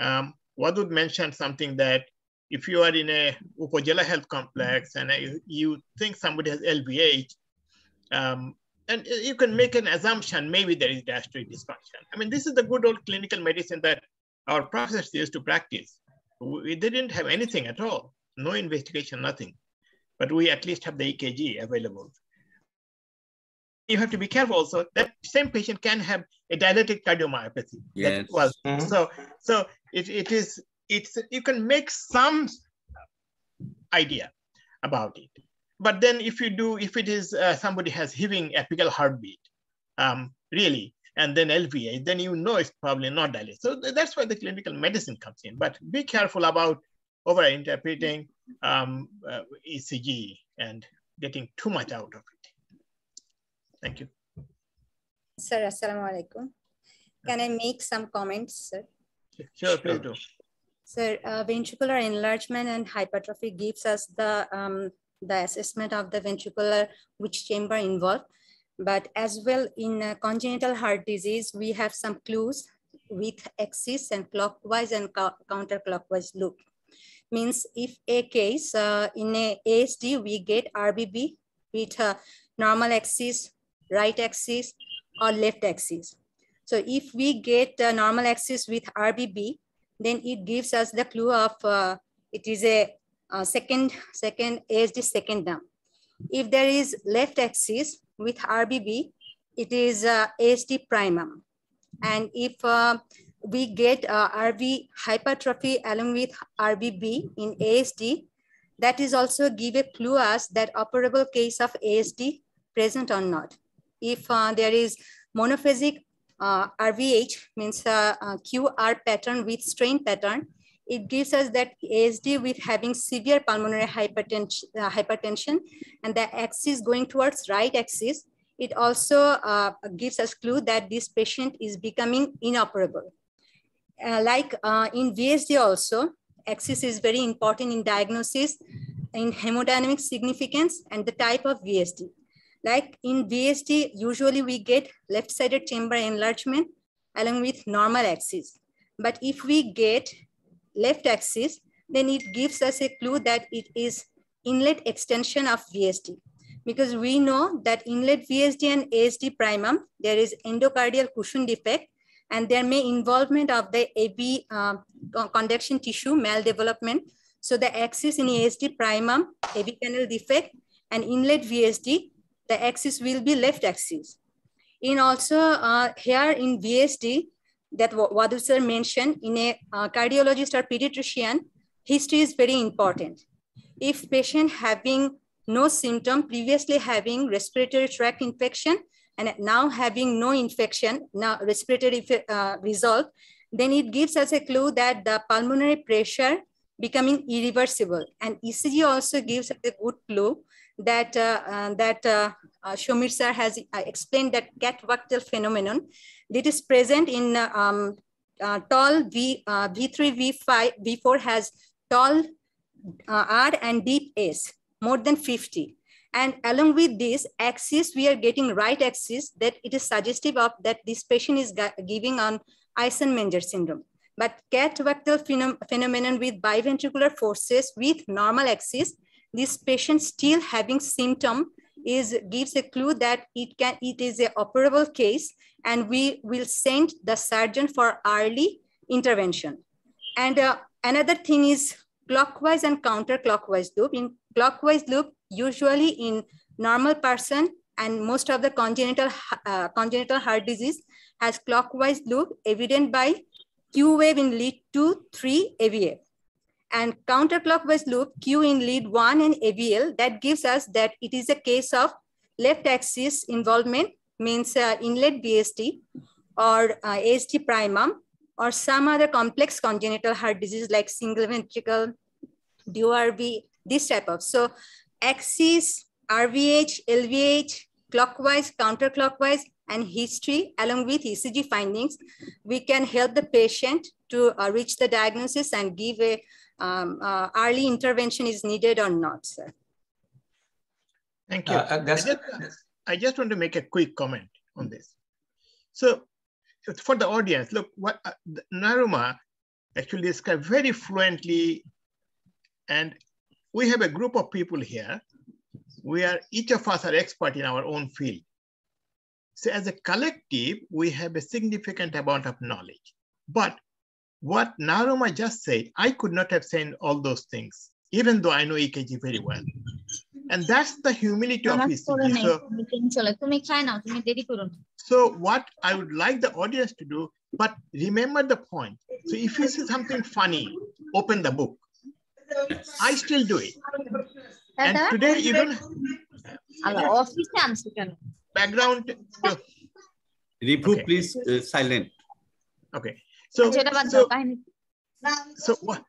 Wadud mentioned something that if you are in a Upazila health complex and you think somebody has LVH, and you can make an assumption, maybe there is diastolic dysfunction. I mean, this is the good old clinical medicine that our professors used to practice. They didn't have anything at all. No investigation, nothing. But we at least have the EKG available. You have to be careful also. That same patient can have a dilated cardiomyopathy. Yes. That was, so you can make some idea about it. But then if you do, if it is somebody has heaving apical heartbeat, really, and then LVH, then you know it's probably not dilated. So that's where the clinical medicine comes in. But be careful about over-interpreting ECG and getting too much out of it. Thank you. Sir, assalamu alaikum. Can I make some comments, sir? Sure, please do. Sir, ventricular enlargement and hypertrophy gives us the assessment of the ventricular, which chamber involved. But as well in congenital heart disease, we have some clues with axis and clockwise and counterclockwise loop. Means if a case in a ASD, we get RBB with normal axis, right axis, or left axis. So if we get normal axis with RBB, then it gives us the clue of it is a ASD second dump. If there is left axis with RBB, it is ASD primum. And if we get RV hypertrophy along with RBB in ASD, that is also give a clue us that operable case of ASD present or not. If there is monophasic RVH, means QR pattern with strain pattern, it gives us that ASD with having severe pulmonary hypertension and the axis going towards right axis, it also gives us clue that this patient is becoming inoperable. In VSD also, axis is very important in diagnosis, in hemodynamic significance and the type of VSD. Like in VSD, usually we get left-sided chamber enlargement along with normal axis. But if we get left axis, then it gives us a clue that it is inlet extension of VSD. Because we know that inlet VSD and ASD primum, there is endocardial cushion defect, and there may involvement of the AB conduction tissue maldevelopment. So the axis in ASD primum, AV canal defect, and inlet VSD, the axis will be left axis. In also here in VSD, that Wadud sir mentioned, in a cardiologist or pediatrician, history is very important. If patient having no symptom, previously having respiratory tract infection, and now having no infection, now respiratory result, then it gives us a clue that the pulmonary pressure becoming irreversible. And ECG also gives us a good clue that, Samir sir has explained that Katz-Wachtel phenomenon that is present in tall V3, V5, V4 has tall R and deep S, more than 50. And along with this axis, we are getting right axis that it is suggestive of that this patient is giving on Eisenmenger syndrome. But Katz-Wachtel phenomenon with biventricular forces with normal axis, this patient still having symptom is gives a clue that it is an operable case, and we will send the surgeon for early intervention. And another thing is clockwise and counterclockwise loop. In clockwise loop, usually in normal person and most of the congenital heart disease has clockwise loop evident by Q wave in lead 2, 3, AVL. And counterclockwise loop Q in lead 1 and AVL, that gives us that it is a case of left axis involvement, means inlet VSD or ASD primum or some other complex congenital heart disease like single ventricle, DRV, this type of. So axis, RVH, LVH, clockwise, counterclockwise, and history along with ECG findings, we can help the patient to reach the diagnosis and give a early intervention is needed or not, sir. Thank you. I just want to make a quick comment on this. So for the audience, look, what Naruma actually described very fluently, and we have a group of people here where each of us are expert in our own field. So as a collective, we have a significant amount of knowledge. But what Naruma just said, I could not have said all those things, even though I know EKG very well. And that's the humility of ECG. So what I would like the audience to do, but remember the point. So if you see something funny, open the book. I still do it. And today even background. No. Ripu, okay. Please silent. Okay. So what?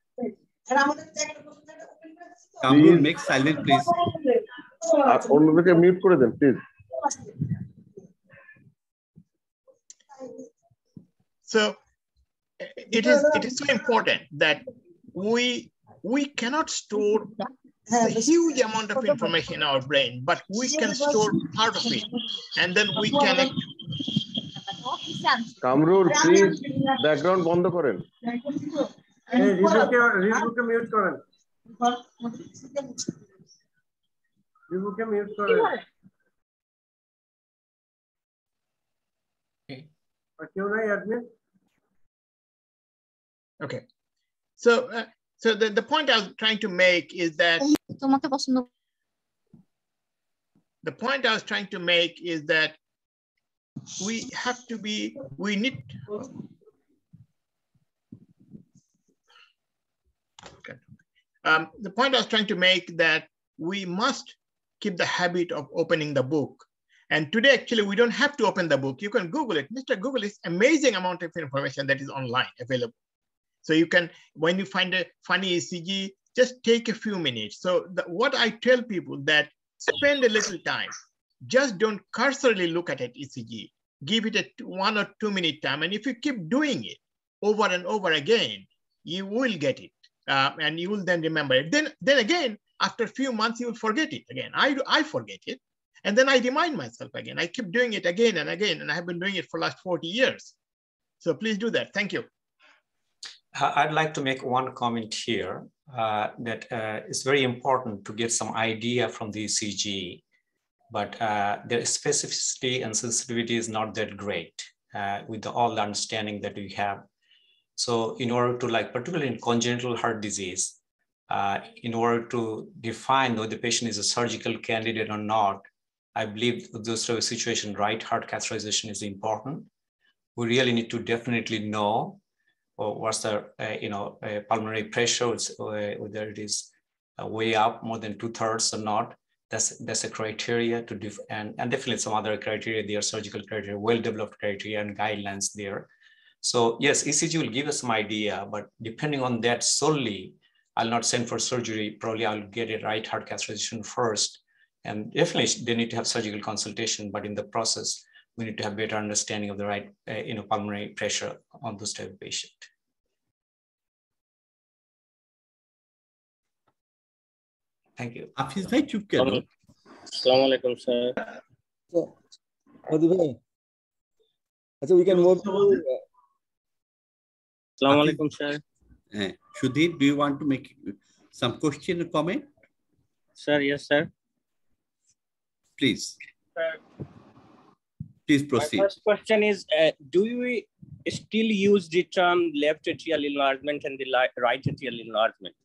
Kamrul, make silent, please. Mute kore den, please. So it is so important that we cannot store a huge amount of information in our brain, but we can store part of it, and then we can. Kamrul, please, background bondo koren. Rishu ke mute koren. Rishu ke mute koren. Okay. So, so the point I was trying to make is that we have to be, the point I was trying to make that we must keep the habit of opening the book. And today, actually, we don't have to open the book. You can Google it. Mr. Google is amazing amount of information that is online available. So you can, when you find a funny ECG, just take a few minutes. So what I tell people that spend a little time. just don't cursorily look at an ECG. Give it a 1 or 2 minute time. And if you keep doing it over and over again, you will get it. And you will then remember it. Then again, after a few months, you will forget it again. I forget it. And then I remind myself again. I keep doing it again and again. And I have been doing it for the last 40 years. So please do that. Thank you. I'd like to make one comment here that it's very important to get some idea from the ECG, but their specificity and sensitivity is not that great with all the understanding that we have. So in order to, like, particularly in congenital heart disease, in order to define whether the patient is a surgical candidate or not, I believe those sort of situation, right heart catheterization is important. We really need to definitely know what's the pulmonary pressure, whether it is way up more than 2/3 or not. That's a criteria to and definitely some other criteria there, surgical criteria, well-developed criteria and guidelines there. So yes, ECG will give us some idea, but depending on that solely, I'll not send for surgery. Probably I'll get a right heart catheterization first. And definitely they need to have surgical consultation, but in the process, we need to have better understanding of the right pulmonary pressure on those type of patient. Thank you. Hafiz bhai chup karo. Assalamu alaikum sir. Wadud bhai. Acha we can move to Assalamu alaikum sir. Sudhir, do you want to make some question or comment? Sir, yes sir. Please. Sir. Please proceed. My first question is, do we still use the term left atrial enlargement and the right atrial enlargement?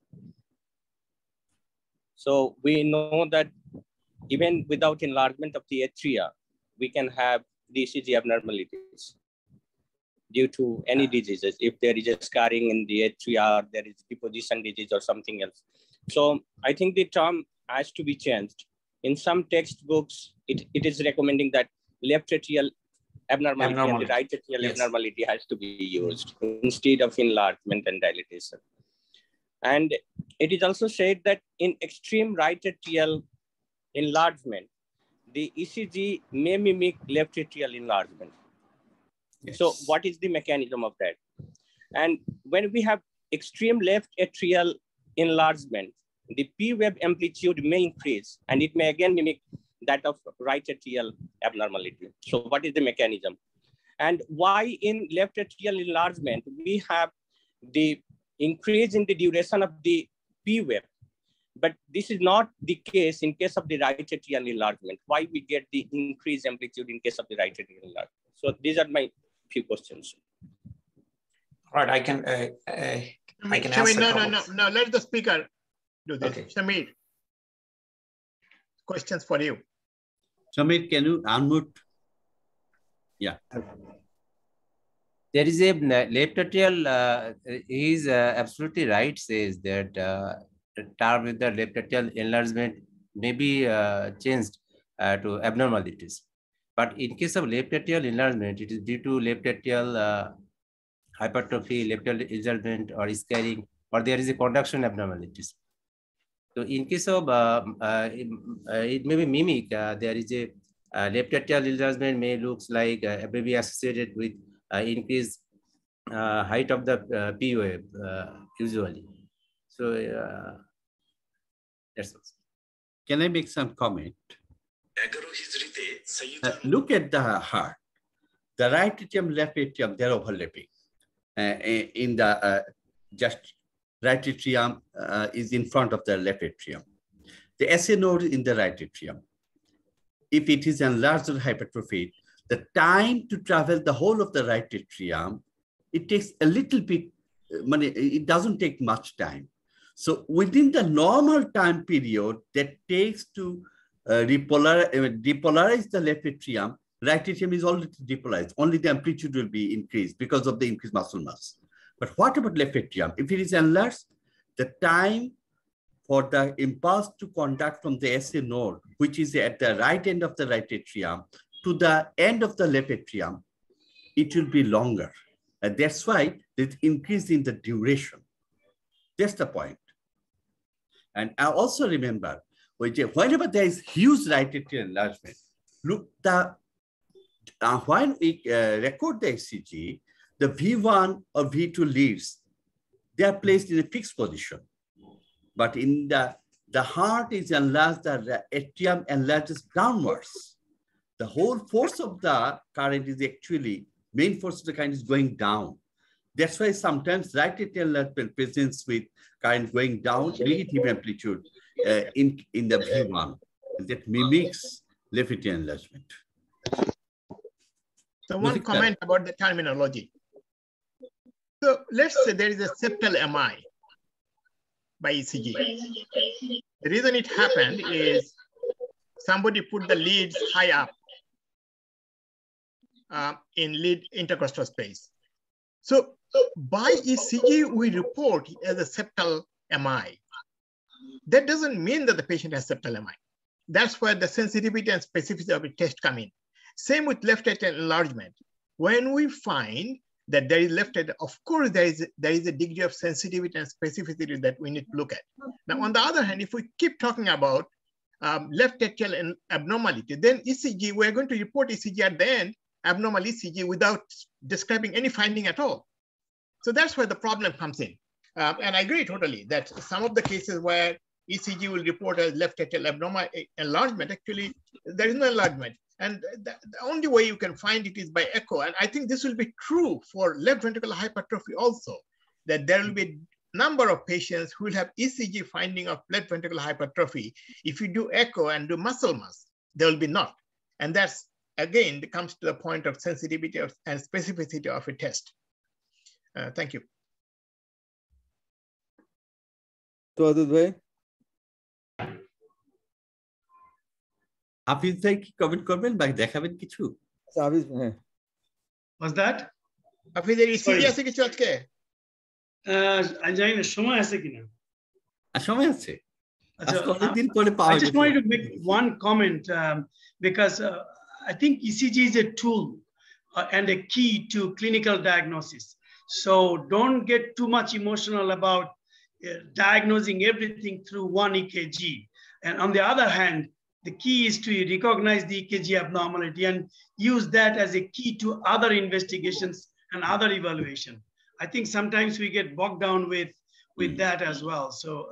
So we know that even without enlargement of the atria, we can have ECG abnormalities due to any diseases. If there is a scarring in the atria, or there is deposition disease or something else. So I think the term has to be changed. In some textbooks, it is recommending that left atrial abnormality and the right atrial abnormality has to be used instead of enlargement and dilatation. And it is also said that in extreme right atrial enlargement, the ECG may mimic left atrial enlargement. Yes. So what is the mechanism of that? And when we have extreme left atrial enlargement, the P-wave amplitude may increase and it may again mimic that of right atrial abnormality. So what is the mechanism? And why in left atrial enlargement, we have the increase in the duration of the P wave, but this is not the case in case of the right atrial enlargement. Why we get the increased amplitude in case of the right atrial enlargement? So these are my few questions. All right, I can Samir, answer. No, let the speaker do this. Okay. Samir, questions for you. Samir, can you unmute? Yeah. There is a left atrial, he is absolutely right, says that the term with the left atrial enlargement may be changed to abnormalities. But in case of left atrial enlargement, it is due to left atrial hypertrophy, left atrial enlargement or scarring, or there is a conduction abnormalities. So in case of, it may be mimic, there is a left atrial enlargement may looks like may be associated with increased height of the P wave usually. So that's all. Can I make some comment? Look at the heart. The right atrium, left atrium, they're overlapping. In the just right atrium is in front of the left atrium. The SA node in the right atrium. If it is enlarged or hypertrophied, the time to travel the whole of the right atrium, it takes a little bit, it doesn't take much time. So within the normal time period that takes to depolarize the left atrium, right atrium is already depolarized. Only the amplitude will be increased because of the increased muscle mass. But what about left atrium? If it is enlarged, the time for the impulse to conduct from the SA node, which is at the right end of the right atrium, to the end of the left atrium, it will be longer. And that's why it increased in the duration. That's the point. And I also remember, whenever there is huge right atrial enlargement, look, while we record the ECG, the V1 or V2 leads, they are placed in a fixed position. But in the heart is enlarged, the atrium enlarges downwards. The whole force of the current is actually, main force of the current is going down. That's why sometimes right atrial enlargement presents with current going down, negative amplitude in the V1. That mimics left atrial enlargement. So one comment about the terminology. So let's say there is a septal MI by ECG. The reason it happened is somebody put the leads high up in lead intercostal space. So by ECG, we report as a septal MI. That doesn't mean that the patient has septal MI. That's where the sensitivity and specificity of the test come in. Same with left atrial enlargement. When we find that there is left atrial, of course, there is a degree of sensitivity and specificity that we need to look at. Now, on the other hand, if we keep talking about left atrial abnormality, then ECG, we're going to report ECG at the end, abnormal ECG, without describing any finding at all. So that's where the problem comes in. And I agree totally that some of the cases where ECG will report as left atrial abnormal enlargement, actually, there is no enlargement. And the only way you can find it is by echo. And I think this will be true for left ventricular hypertrophy also, that there will be a number of patients who will have ECG finding of left ventricular hypertrophy. If you do echo and do muscle mass, there will be not. And that's, again, it comes to the point of sensitivity and specificity of a test. Thank you. So, Adudbhai? Hafiz, comment korben ba dekhaben kichu? Hafiz, what's that? Hafiz, er ECG ase kichu ajke? I jani na shomoy ase kina. Shomoy ase. I just wanted to make one comment because I think ECG is a tool and a key to clinical diagnosis. So don't get too much emotional about diagnosing everything through one EKG. And on the other hand, the key is to recognize the EKG abnormality and use that as a key to other investigations and other evaluation. I think sometimes we get bogged down with that as well. So,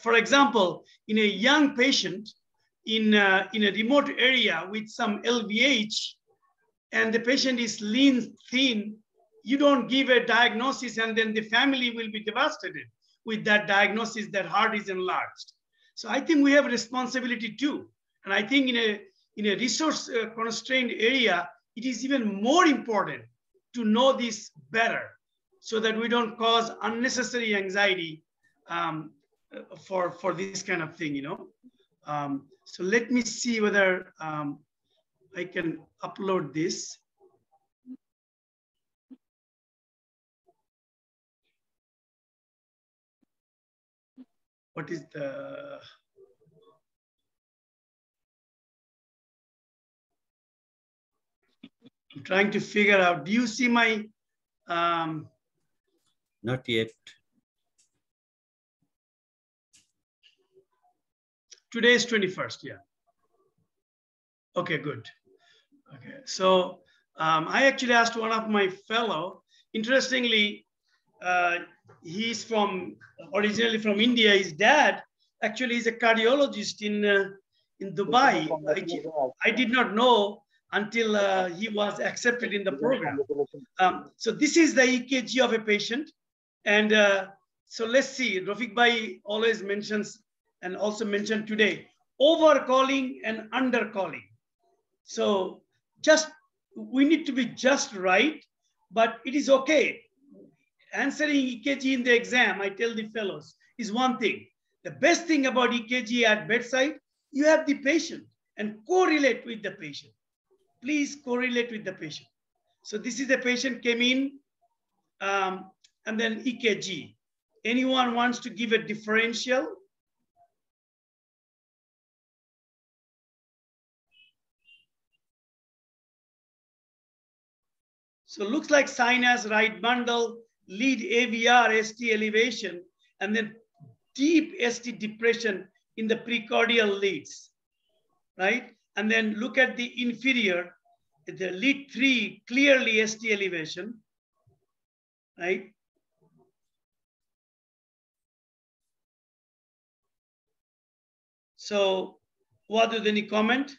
for example, in a young patient in a remote area with some LVH and the patient is lean, thin, you don't give a diagnosis and then the family will be devastated with that diagnosis that heart is enlarged. So I think we have a responsibility too. And I think in a resource constrained area, it is even more important to know this better so that we don't cause unnecessary anxiety for this kind of thing, you know? So let me see whether I can upload this. What is the... I'm trying to figure out, do you see my... Not yet. Today is 21st, yeah. Okay, good. Okay, so I actually asked one of my fellow, interestingly, he's originally from India. His dad actually is a cardiologist in Dubai. I did not know until he was accepted in the program. So this is the EKG of a patient. And so let's see, Rafique Bhai always mentions and also mentioned today, overcalling and undercalling. So just, we need to be just right, but it is okay. Answering EKG in the exam, I tell the fellows, is one thing. The best thing about EKG at bedside, you have the patient and correlate with the patient. Please correlate with the patient. So this is the patient came in and then EKG. Anyone wants to give a differential? So looks like sinus, right bundle, lead AVR, ST elevation, and then deep ST depression in the precordial leads, right? and then look at the inferior, the lead 3, clearly ST elevation, right? So, Wadud, any comment?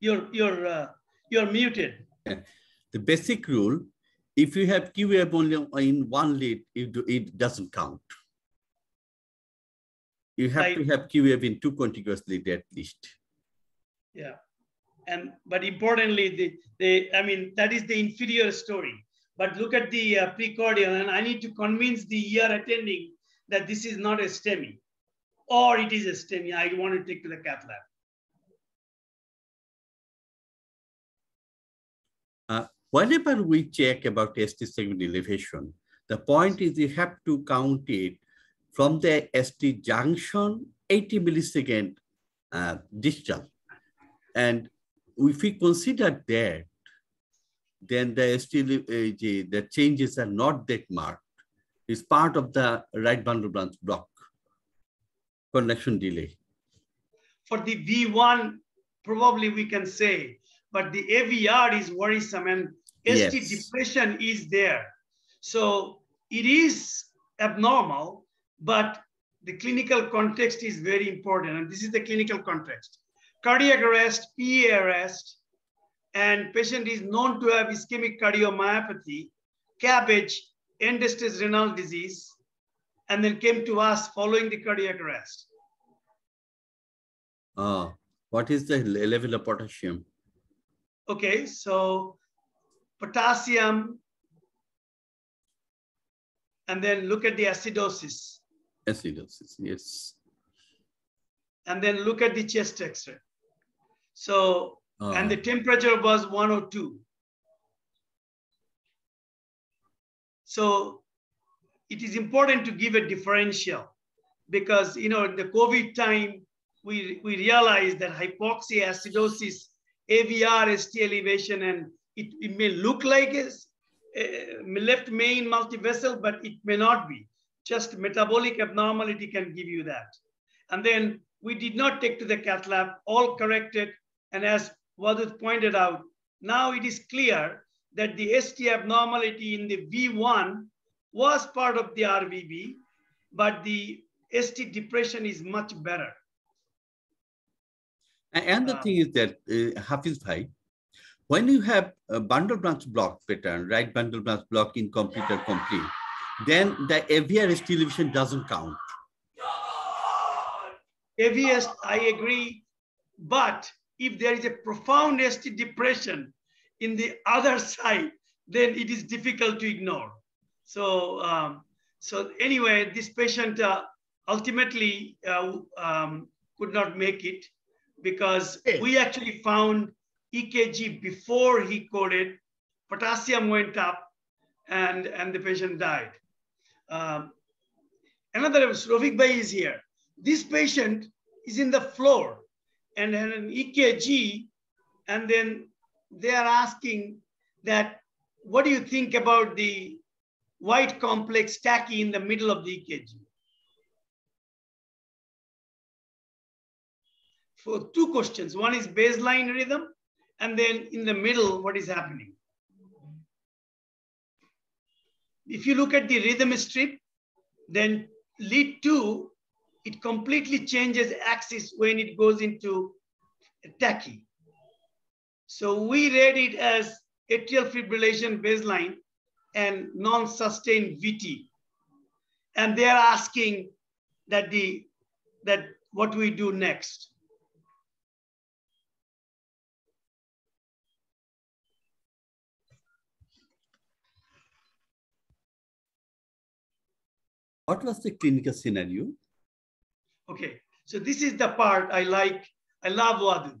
You're muted. Yeah. The basic rule, if you have QAF only in one lead, it doesn't count. You have to have QAF in 2 contiguous leads at least. Yeah, but importantly, I mean, that is the inferior story. But look at the precordial, and I need to convince the ER attending that this is not a STEMI, or it is a STEMI. I want to take to the cath lab. Whenever we check about ST segment elevation, the point is you have to count it from the ST junction 80 millisecond distal. And if we consider that, then the ST, the changes are not that marked. It's part of the right Vanderbilt block connection delay. For the V1, probably we can say, but the AVR is worrisome and ST depression is there. So it is abnormal, but the clinical context is very important. And this is the clinical context. Cardiac arrest, PA arrest, and patient is known to have ischemic cardiomyopathy, CABG, end-stage renal disease, and then came to us following the cardiac arrest. What is the level of potassium? Okay, so potassium, and then look at the acidosis. Acidosis, yes. And then look at the chest X-ray. So, and the temperature was 102. So it is important to give a differential because, you know, in the COVID time, we realized that hypoxia, acidosis, AVR, ST elevation, and it may look like a left main multivessel, but it may not be. Just metabolic abnormality can give you that. And then we did not take to the cath lab, all corrected. And as Wadud pointed out, now it is clear that the ST abnormality in the V1 was part of the RBB, but the ST depression is much better. And the thing is that, Hafiz Bhai, when you have a Vanderbilt block pattern, right Vanderbilt block incomplete or complete, then the AVR ST elevation doesn't count. AVS, I agree, but if there is a profound ST depression in the other side, then it is difficult to ignore. So, anyway, this patient ultimately could not make it because we actually found EKG before he coded, potassium went up, and the patient died. Another, Rafique Bhai is here. This patient is in the floor and had an EKG, and then they are asking that, what do you think about the white complex tachy in the middle of the EKG? So 2 questions. One is baseline rhythm, and then in the middle, what is happening? If you look at the rhythm strip, then lead 2, it completely changes axis when it goes into tachy. So we read it as atrial fibrillation baseline and non-sustained VT. And they're asking that what we do next. What was the clinical scenario? Okay, so this is the part I like. I love Wadud.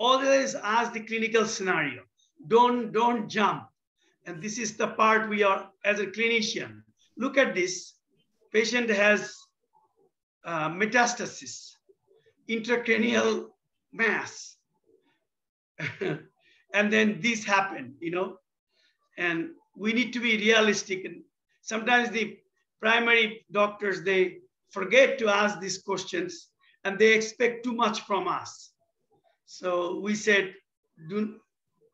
Always ask the clinical scenario. Don't jump. And this is the part we are, as a clinician. Look at this. Patient has metastasis, intracranial mass. And then this happened, you know. And we need to be realistic. And sometimes the primary doctors, they forget to ask these questions and they expect too much from us. So we said, do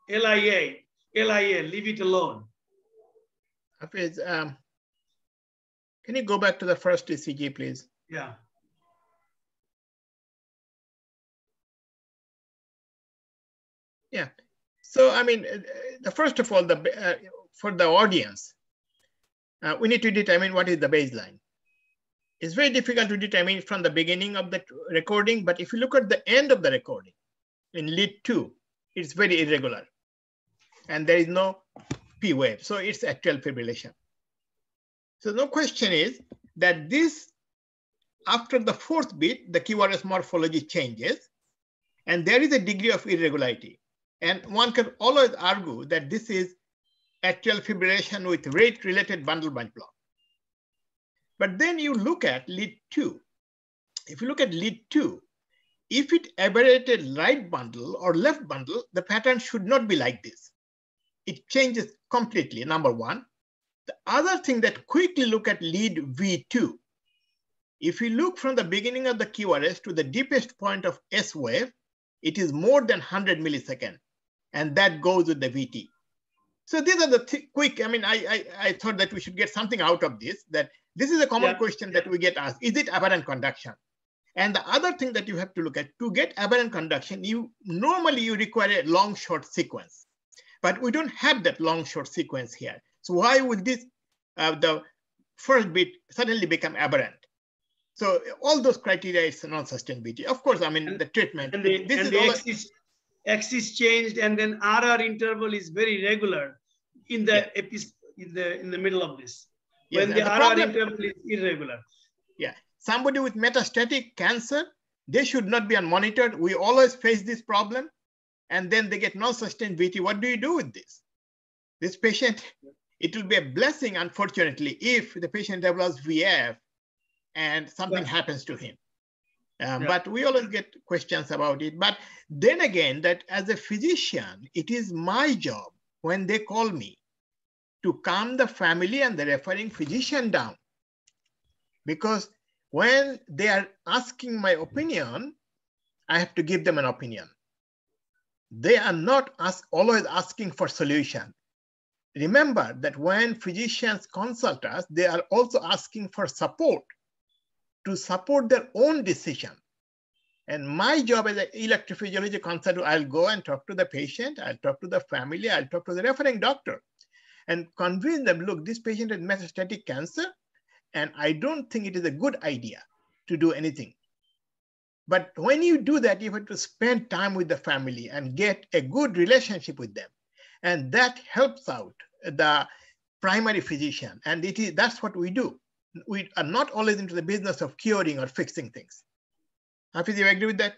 LIA, leave it alone. Hafiz, can you go back to the first ECG, please? Yeah. Yeah. So, I mean, first of all, for the audience, we need to determine what is the baseline. It's very difficult to determine from the beginning of the recording, but if you look at the end of the recording, in lead 2, it's very irregular. And there is no P wave, so it's atrial fibrillation. So no question is that this, after the fourth beat, the QRS morphology changes, and there is a degree of irregularity. And one can always argue that this is atrial fibrillation with rate-related bundle bunch block. But then you look at lead 2. If you look at lead 2, if it aberrated right bundle or left bundle, the pattern should not be like this. It changes completely, number one. The other thing that quickly look at lead V2. If you look from the beginning of the QRS to the deepest point of S wave, it is more than 100 milliseconds. And that goes with the VT. So these are the quick, I mean, I thought that we should get something out of this, that this is a common question that we get asked, is it aberrant conduction? And the other thing that you have to look at, to get aberrant conduction, you normally require a long short sequence, but we don't have that long short sequence here. So why would this, the first bit suddenly become aberrant? So all those criteria is non-sustainability. Of course, I mean, the treatment. And the axis changed, and then RR interval is very regular in the, in the middle of this. Yes, when the RR interval is irregular. Yeah, somebody with metastatic cancer, they should not be unmonitored. We always face this problem. And then they get non-sustained VT. What do you do with this? This patient, it will be a blessing, unfortunately, if the patient develops VF, and something happens to him. But we always get questions about it. But then again, that as a physician, it is my job when they call me to calm the family and the referring physician down. Because when they are asking my opinion, I have to give them an opinion. They are not always asking for solution. Remember that when physicians consult us, they are also asking for support, to support their own decision. And my job as an electrophysiology consultant, I'll go and talk to the patient, I'll talk to the family, I'll talk to the referring doctor and convince them, look, this patient has metastatic cancer and I don't think it is a good idea to do anything. But when you do that, you have to spend time with the family and get a good relationship with them. And that helps out the primary physician. And it is, that's what we do. We are not always into the business of curing or fixing things. Hafiz, do you agree with that?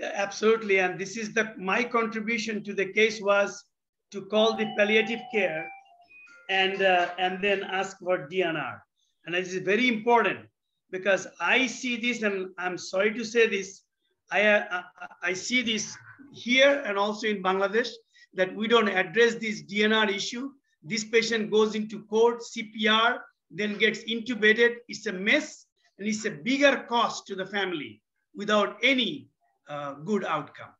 Yeah, absolutely. And this is my contribution to the case was to call the palliative care and then ask for DNR. And this is very important because I see this, and I'm sorry to say this, I see this here and also in Bangladesh, that we don't address this DNR issue. This patient goes into court, CPR, then gets intubated. It's a mess, and it's a bigger cost to the family without any good outcome.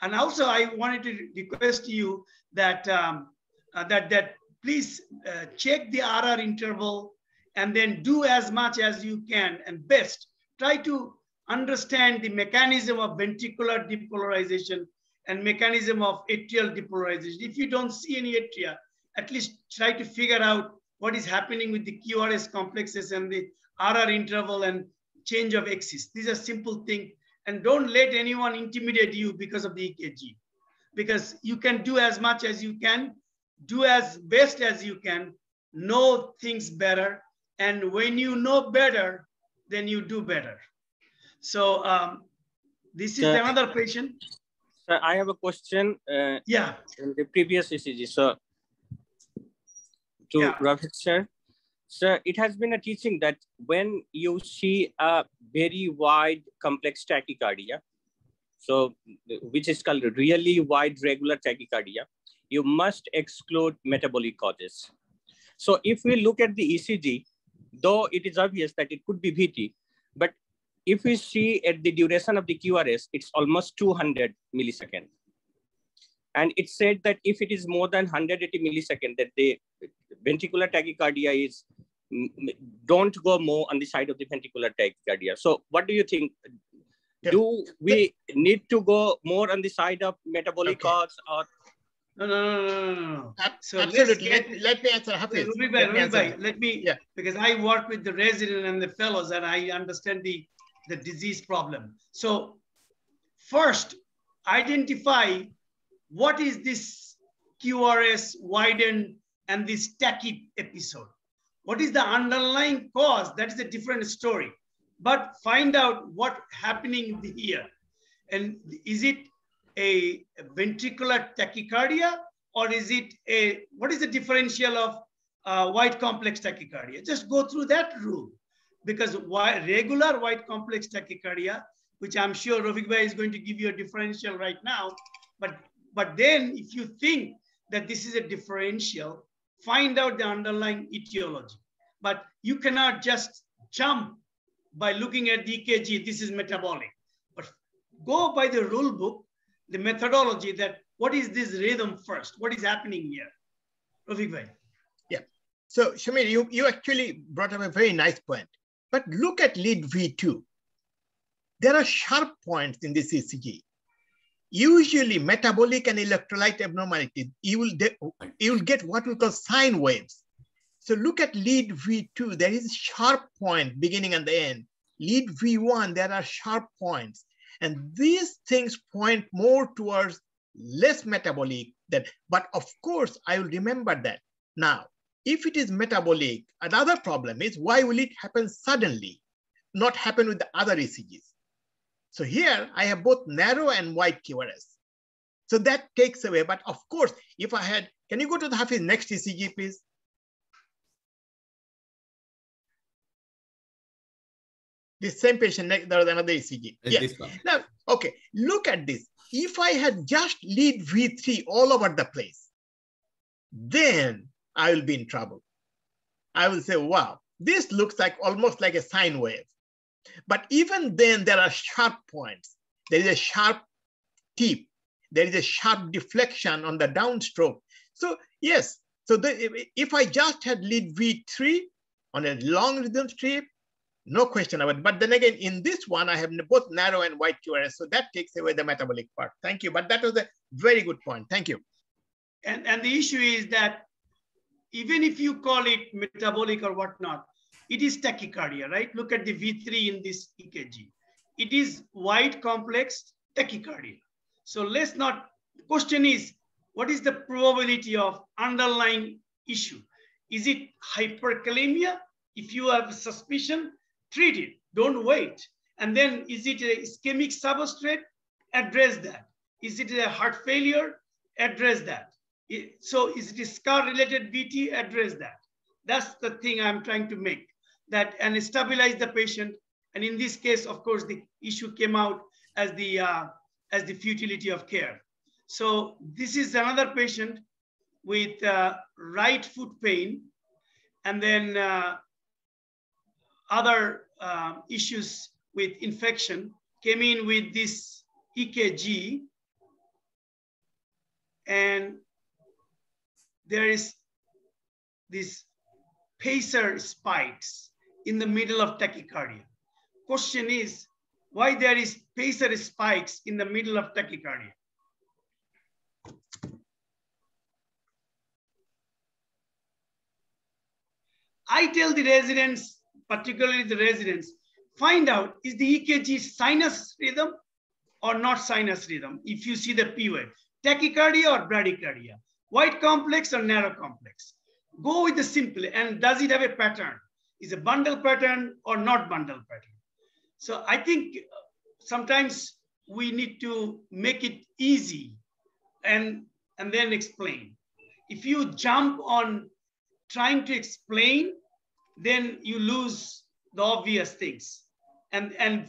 And also, I wanted to request you that please check the RR interval, and then do as much as you can, and best try to understand the mechanism of ventricular depolarization and mechanism of atrial depolarization. If you don't see any atria, at least try to figure out what is happening with the QRS complexes and the RR interval and change of axis. These are simple things. And don't let anyone intimidate you because of the EKG. Because you can do as much as you can, do as best as you can, know things better. And when you know better, then you do better. So this is another patient. Sir, I have a question. In the previous ECG, sir. To Rafique, sir. Sir, it has been a teaching that when you see a very wide complex tachycardia, so which is called really wide regular tachycardia, you must exclude metabolic causes. So if we look at the ECG, though it is obvious that it could be VT, but if we see at the duration of the QRS, it's almost 200 milliseconds. And it said that if it is more than 180 milliseconds, that the ventricular tachycardia is, don't go more on the side of the ventricular tachycardia. So what do you think? Yeah. Do we need to go more on the side of metabolic cause or? No. So absolutely. Let me answer. Let me, yeah, because I work with the resident and the fellows and I understand the disease problem. So first, identify what is this QRS widened and this tachy episode. What is the underlying cause? That is a different story. But find out what's happening here. And is it a ventricular tachycardia or is it a, what is the differential of white complex tachycardia? Just go through that rule, because regular white complex tachycardia, which I'm sure Rafique Bhai is going to give you a differential right now, but then if you think that this is a differential, find out the underlying etiology. But you cannot just jump by looking at the EKG, this is metabolic. But go by the rule book, the methodology, that what is this rhythm first? What is happening here? Rafique Bhai. Yeah. So Samir, you actually brought up a very nice point. But look at lead V2. There are sharp points in this ECG. Usually metabolic and electrolyte abnormalities, you will get what we call sine waves. So look at lead V2, there is a sharp point beginning and the end. Lead V1, there are sharp points. And these things point more towards less metabolic. But of course, I will remember that. Now, if it is metabolic, another problem is why will it happen suddenly, not happen with the other ECGs? So here I have both narrow and wide QRS. So that takes away, but of course, if I had, can you go to the Hafiz next ECG, please? This same patient, there was another ECG. Yes. Now, okay, look at this. If I had just lead V3 all over the place, then I will be in trouble. I will say, wow, this looks like almost like a sine wave. But even then, there are sharp points. There is a sharp tip. There is a sharp deflection on the downstroke. So yes, so if I just had lead V3 on a long rhythm strip, no question about it. But then again, in this one, I have both narrow and wide QRS. So that takes away the metabolic part. Thank you. But that was a very good point. Thank you. And the issue is that even if you call it metabolic or whatnot, it is tachycardia, right? Look at the V3 in this EKG. It is wide complex tachycardia. So let's not, the question is, what is the probability of underlying issue? Is it hyperkalemia? If you have suspicion, treat it, don't wait. And then is it an ischemic substrate? Address that. Is it a heart failure? Address that. So is it a scar-related VT? Address that. That's the thing I'm trying to make, that and stabilize the patient. And in this case, of course, the issue came out as the futility of care. So this is another patient with right foot pain, and then other issues with infection, came in with this EKG. And there is this pacer spikes in the middle of tachycardia. Question is, why there is pacer spikes in the middle of tachycardia? I tell the residents, particularly the residents, find out, is the EKG sinus rhythm or not sinus rhythm? If you see the P wave, tachycardia or bradycardia, wide complex or narrow complex. Go with the simple, and does it have a pattern? Is a bundle pattern or not bundle pattern? So I think sometimes we need to make it easy and then explain. If you jump on trying to explain, then you lose the obvious things and it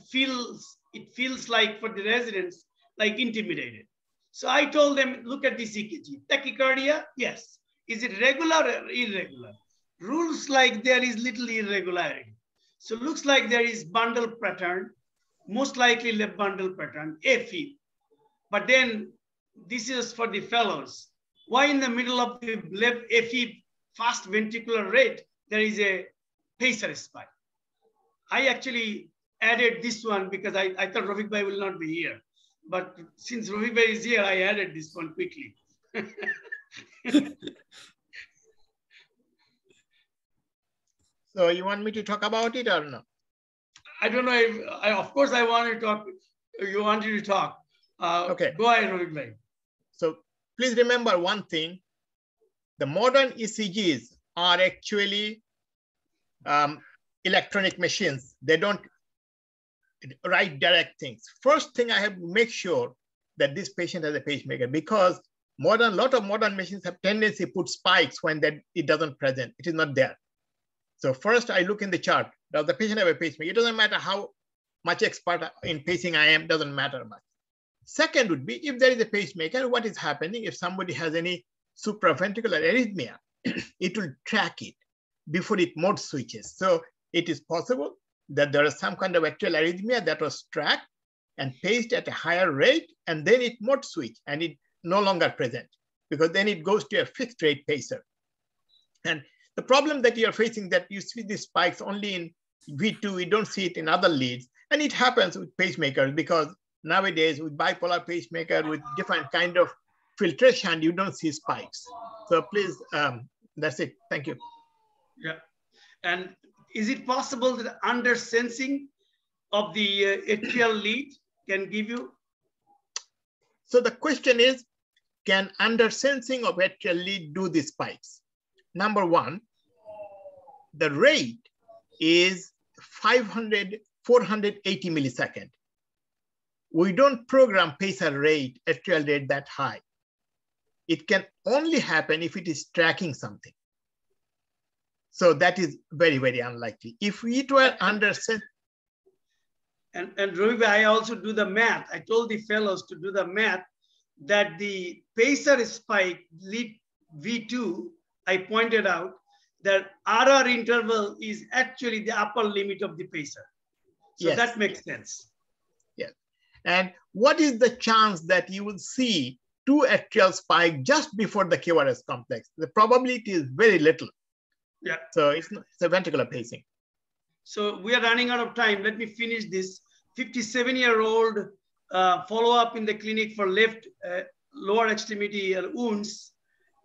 feels like for the residents, like intimidated. So I told them, look at this EKG. Tachycardia, yes. Is it regular or irregular? rules like there is little irregularity. So looks like there is bundle pattern, most likely left bundle pattern, AFib. But then this is for the fellows. Why in the middle of the left AFib fast ventricular rate, there is a pacer spike? I actually added this one because I thought Rafique Bhai will not be here. But since Rafique Bhai is here, I added this one quickly. So you want me to talk about it or no? I don't know. Of course, I want to talk. You want you to talk. Okay. Go ahead, Rohit Bhai. So please remember one thing. The modern ECGs are actually electronic machines. They don't write direct things. First thing I have to make sure that this patient has a pacemaker, because modern, lot of modern machines have tendency to put spikes when it doesn't present. It is not there. So first I look in the chart, does the patient have a pacemaker? It doesn't matter how much expert in pacing I am, doesn't matter much. Second would be, if there is a pacemaker, what is happening? If somebody has any supraventricular arrhythmia, it will track it before it mode switches. So it is possible that there is some kind of atrial arrhythmia that was tracked and paced at a higher rate, and then it mode switch and it no longer present, because then it goes to a fixed rate pacer. And the problem that you're facing, that you see these spikes only in V2, we don't see it in other leads. And it happens with pacemakers, because nowadays with bipolar pacemaker, with different kind of filtration, you don't see spikes. So please, that's it. Thank you. Yeah. And is it possible that under sensing of the atrial lead can give you? So the question is, can under sensing of atrial lead do the spikes? Number one, the rate is 480 milliseconds. We don't program pacer rate, atrial rate that high. It can only happen if it is tracking something. So that is very, very unlikely. If it were under sensing. And Rafique, I also do the math. I told the fellows to do the math that the pacer spike lead V2, I pointed out that RR interval is actually the upper limit of the pacer. So yes, that makes sense. Yes. And what is the chance that you will see two atrial spike just before the QRS complex? The probability is very little. Yeah. So it's a ventricular pacing. So we are running out of time. Let me finish this. 57-year-old follow-up in the clinic for left lower extremity wounds,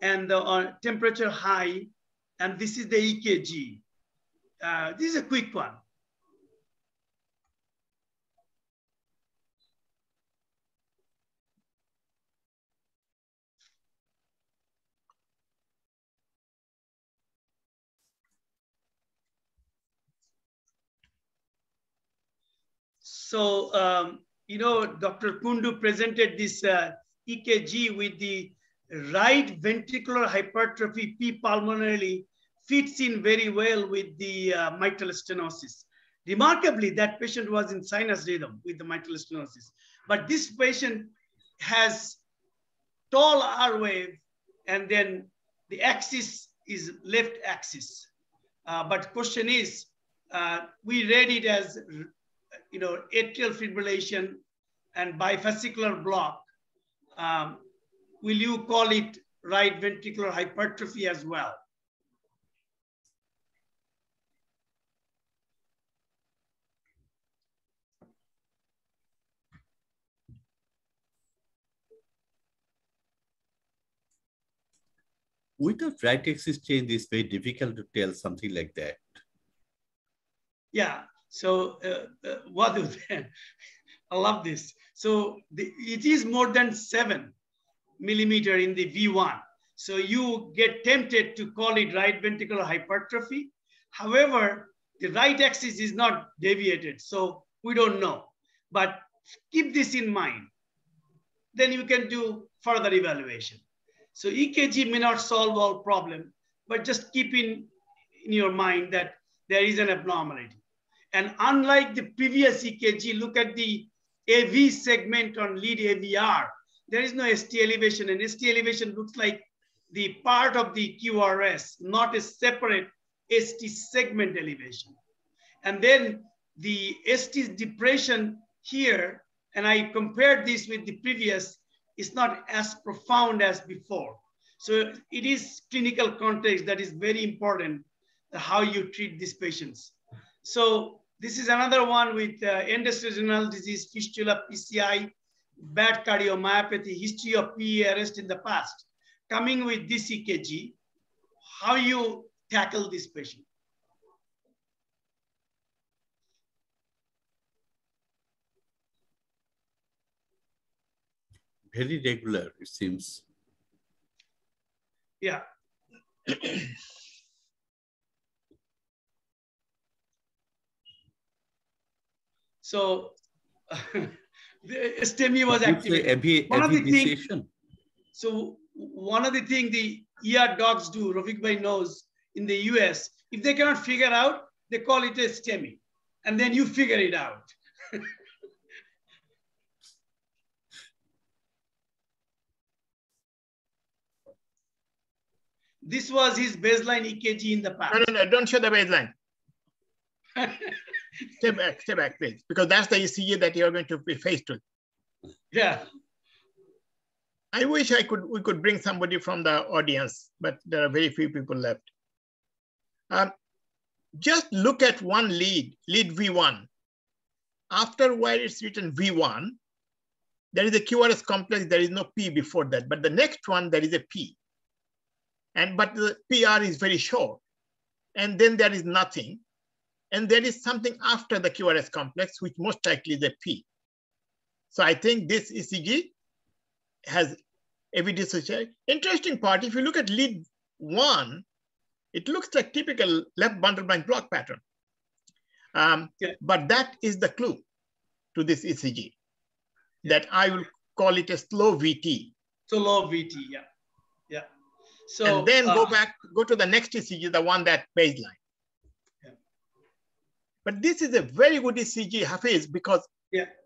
and the temperature high. And this is the EKG. This is a quick one. So, you know, Dr. Kundu presented this EKG with the right ventricular hypertrophy P pulmonarily fits in very well with the mitral stenosis. Remarkably, that patient was in sinus rhythm with the mitral stenosis. But this patient has tall R wave, and then the axis is left axis. But question is, we read it as, you know, atrial fibrillation and bifascicular block. Will you call it right ventricular hypertrophy as well? Without right axis change, it's very difficult to tell something like that. Yeah. So what do they, I love this. So it is more than 7 millimeter in the V1. So you get tempted to call it right ventricular hypertrophy. However, the right axis is not deviated. So we don't know, but keep this in mind. Then you can do further evaluation. So EKG may not solve all problem, but just keep in your mind that there is an abnormality. And unlike the previous EKG, look at the AV segment on lead AVR. There is no ST elevation, and ST elevation looks like the part of the QRS, not a separate ST segment elevation. And then the ST depression here, and I compared this with the previous, is not as profound as before. So it is clinical context that is very important, how you treat these patients. So this is another one with end-stage renal disease, fistula, PCI, bad cardiomyopathy, history of PE arrest in the past. Coming with this EKG, how you tackle this patient. Very regular, it seems. Yeah. So the STEMI was activated. One of the things the ER docs do, Rafique bhai knows, in the US, if they cannot figure out, they call it a STEMI. And then you figure it out. This was his baseline EKG in the past. No, don't show the baseline. Stay back, please. Because that's the ECG that you're going to be faced with. Yeah. I wish I could, we could bring somebody from the audience, but there are very few people left. Just look at one lead, lead V1. After where it's written V1, there is a QRS complex, there is no P before that, but the next one, there is a P. But the PR is very short. And then there is nothing. And there is something after the QRS complex, which most likely is a P. So I think this ECG has evidence to check. Interesting part, if you look at lead one, it looks like typical left bundle branch block pattern. But that is the clue to this ECG, that I will call it a slow VT. So low VT, yeah. Yeah. So, and then go to the next ECG, the one that baseline. But this is a very good ECG, Hafiz, because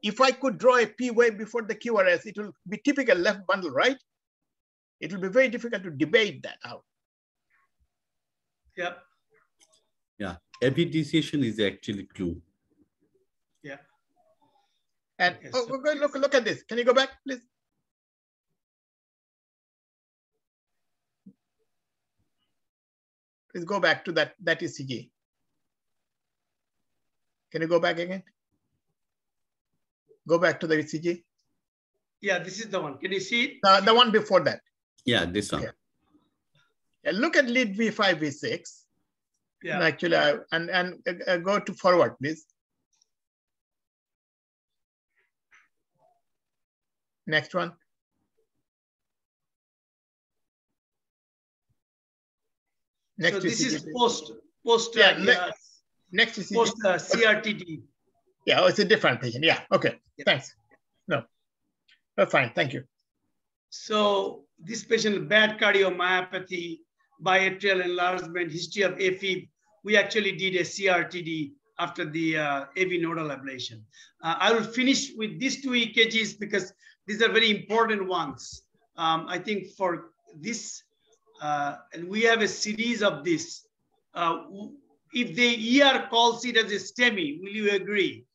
if I could draw a P wave before the QRS, it will be typical left bundle, right? It will be very difficult to debate that out. Yeah. Yeah, every decision is actually clue. Yeah. And look at this. Can you go back, please? Please go back to that ECG. Can you go back again? Go back to the ECG. Yeah, this is the one. Can you see it? The one before that. Yeah, this one. Yeah. And look at lead V5, V6. Yeah. And actually, go to forward, please. Next one. Next so this ECG, is post. Yeah. Next is CRTD. Yeah, oh, it's a different patient. Yeah, okay, thanks. No, fine, thank you. So this patient, bad cardiomyopathy, biatrial enlargement, history of AFib. We actually did a CRTD after the AV nodal ablation. I will finish with these two EKGs because these are very important ones. I think for this, and we have a series of this. If the ER calls it as a STEMI, will you agree?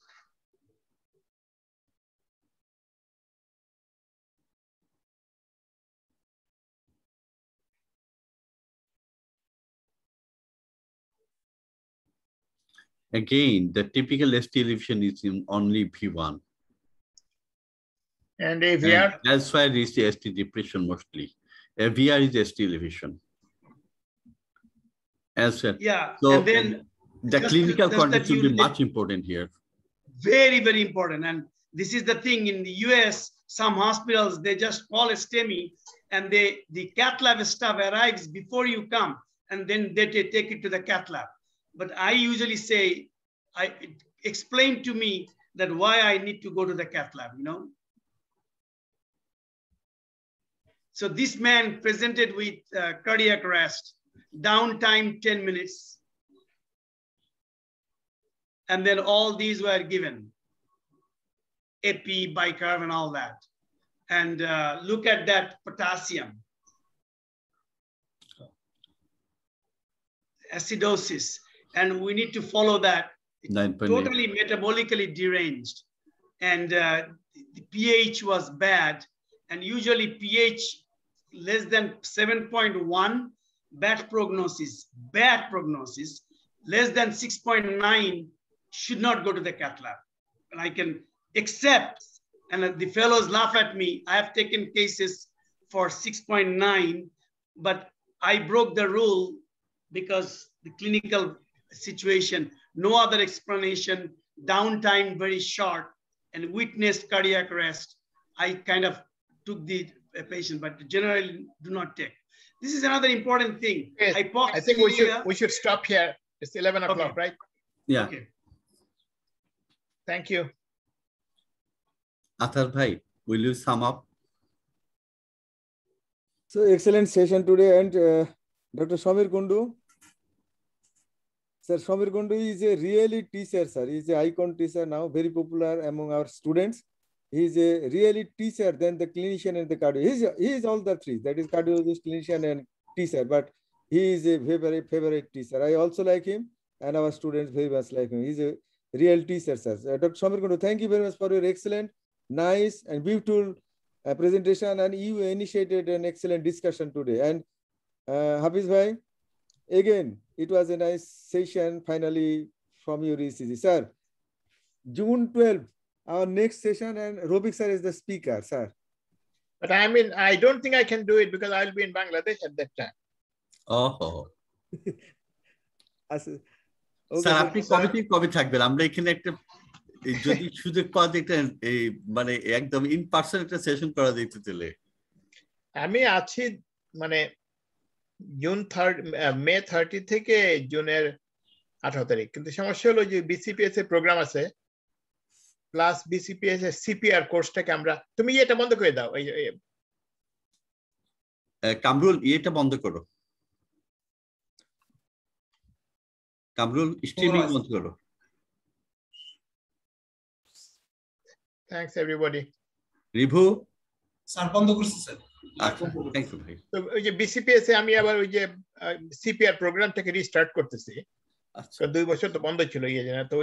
Again, the typical ST elevation is in only P1. And AVR? And that's why this is ST depression mostly. AVR is ST elevation. So and then the clinical context will be much important here. Very, very important. And this is the thing in the US, some hospitals, they just call a STEMI and the cath lab staff arrives before you come and then they take it to the cath lab. But I usually say, explain to me that why I need to go to the cath lab, you know? So this man presented with cardiac arrest. Downtime 10 minutes. And then all these were given. Epi, bicarb, and all that. And look at that potassium. acidosis, and we need to follow that. Totally metabolically deranged, and the pH was bad, and usually pH less than 7.1, bad prognosis, less than 6.9 should not go to the cath lab. And I can accept, and the fellows laugh at me, I have taken cases for 6.9, but I broke the rule because the clinical situation, no other explanation, downtime very short, and witnessed cardiac arrest. I kind of took the patient, but generally do not take. This is another important thing. Yes. I think we should stop here. It's 11 o'clock, okay. Right? Yeah. Okay. Thank you. Athar bhai, will you sum up? So excellent session today, and Dr. Samir Kundu. Sir, Samir Kundu is a really teacher, sir. He is an icon teacher now, very popular among our students. He is a really teacher, then the clinician and the cardiologist. He is all the three, that is cardiologist, clinician, and teacher. But he is a very favorite teacher. I also like him, and our students very much like him. He is a real teacher, sir. Dr. Samir Kundu, thank you very much for your excellent, nice, and beautiful presentation. And you initiated an excellent discussion today. And Hafiz bhai, again, it was a nice session finally from your ECG. Sir, June 12th, our next session, and Rafique sir is the speaker, sir. But I mean, I don't think I can do it because I'll be in Bangladesh at that time. Oh. Sir, আপনি কবে থাকবেন? আমরা এখানে একটা যদি সুযোগ পাওয়া একটা মানে একদম ইন পারসন একটা সেশন করা যেতে চলে। আমি আছি মানে May 30 থেকে জুনের 18 তারিখ কিন্তু সমস্যা হলো যে বিসিপিএস এর প্রোগ্রাম আছে প্লাস বিসিপিএস এর সিপিআর কোর্সটাকে আমরা তুমি এটা বন্ধ করে দাও এই কামরুল এটা বন্ধ করো কামরুল স্ট্রিমিং বন্ধ করো থ্যাঙ্কস এভরিবডি রিভু স্যার বন্ধ করছে sir Thank you. So, BCPS আমি আবার ওই যে সিপিআর প্রোগ্রামটাকে রিস্টার্ট করতেছি। আচ্ছা 2 বছর তো বন্ধ ছিল এই জন্য তো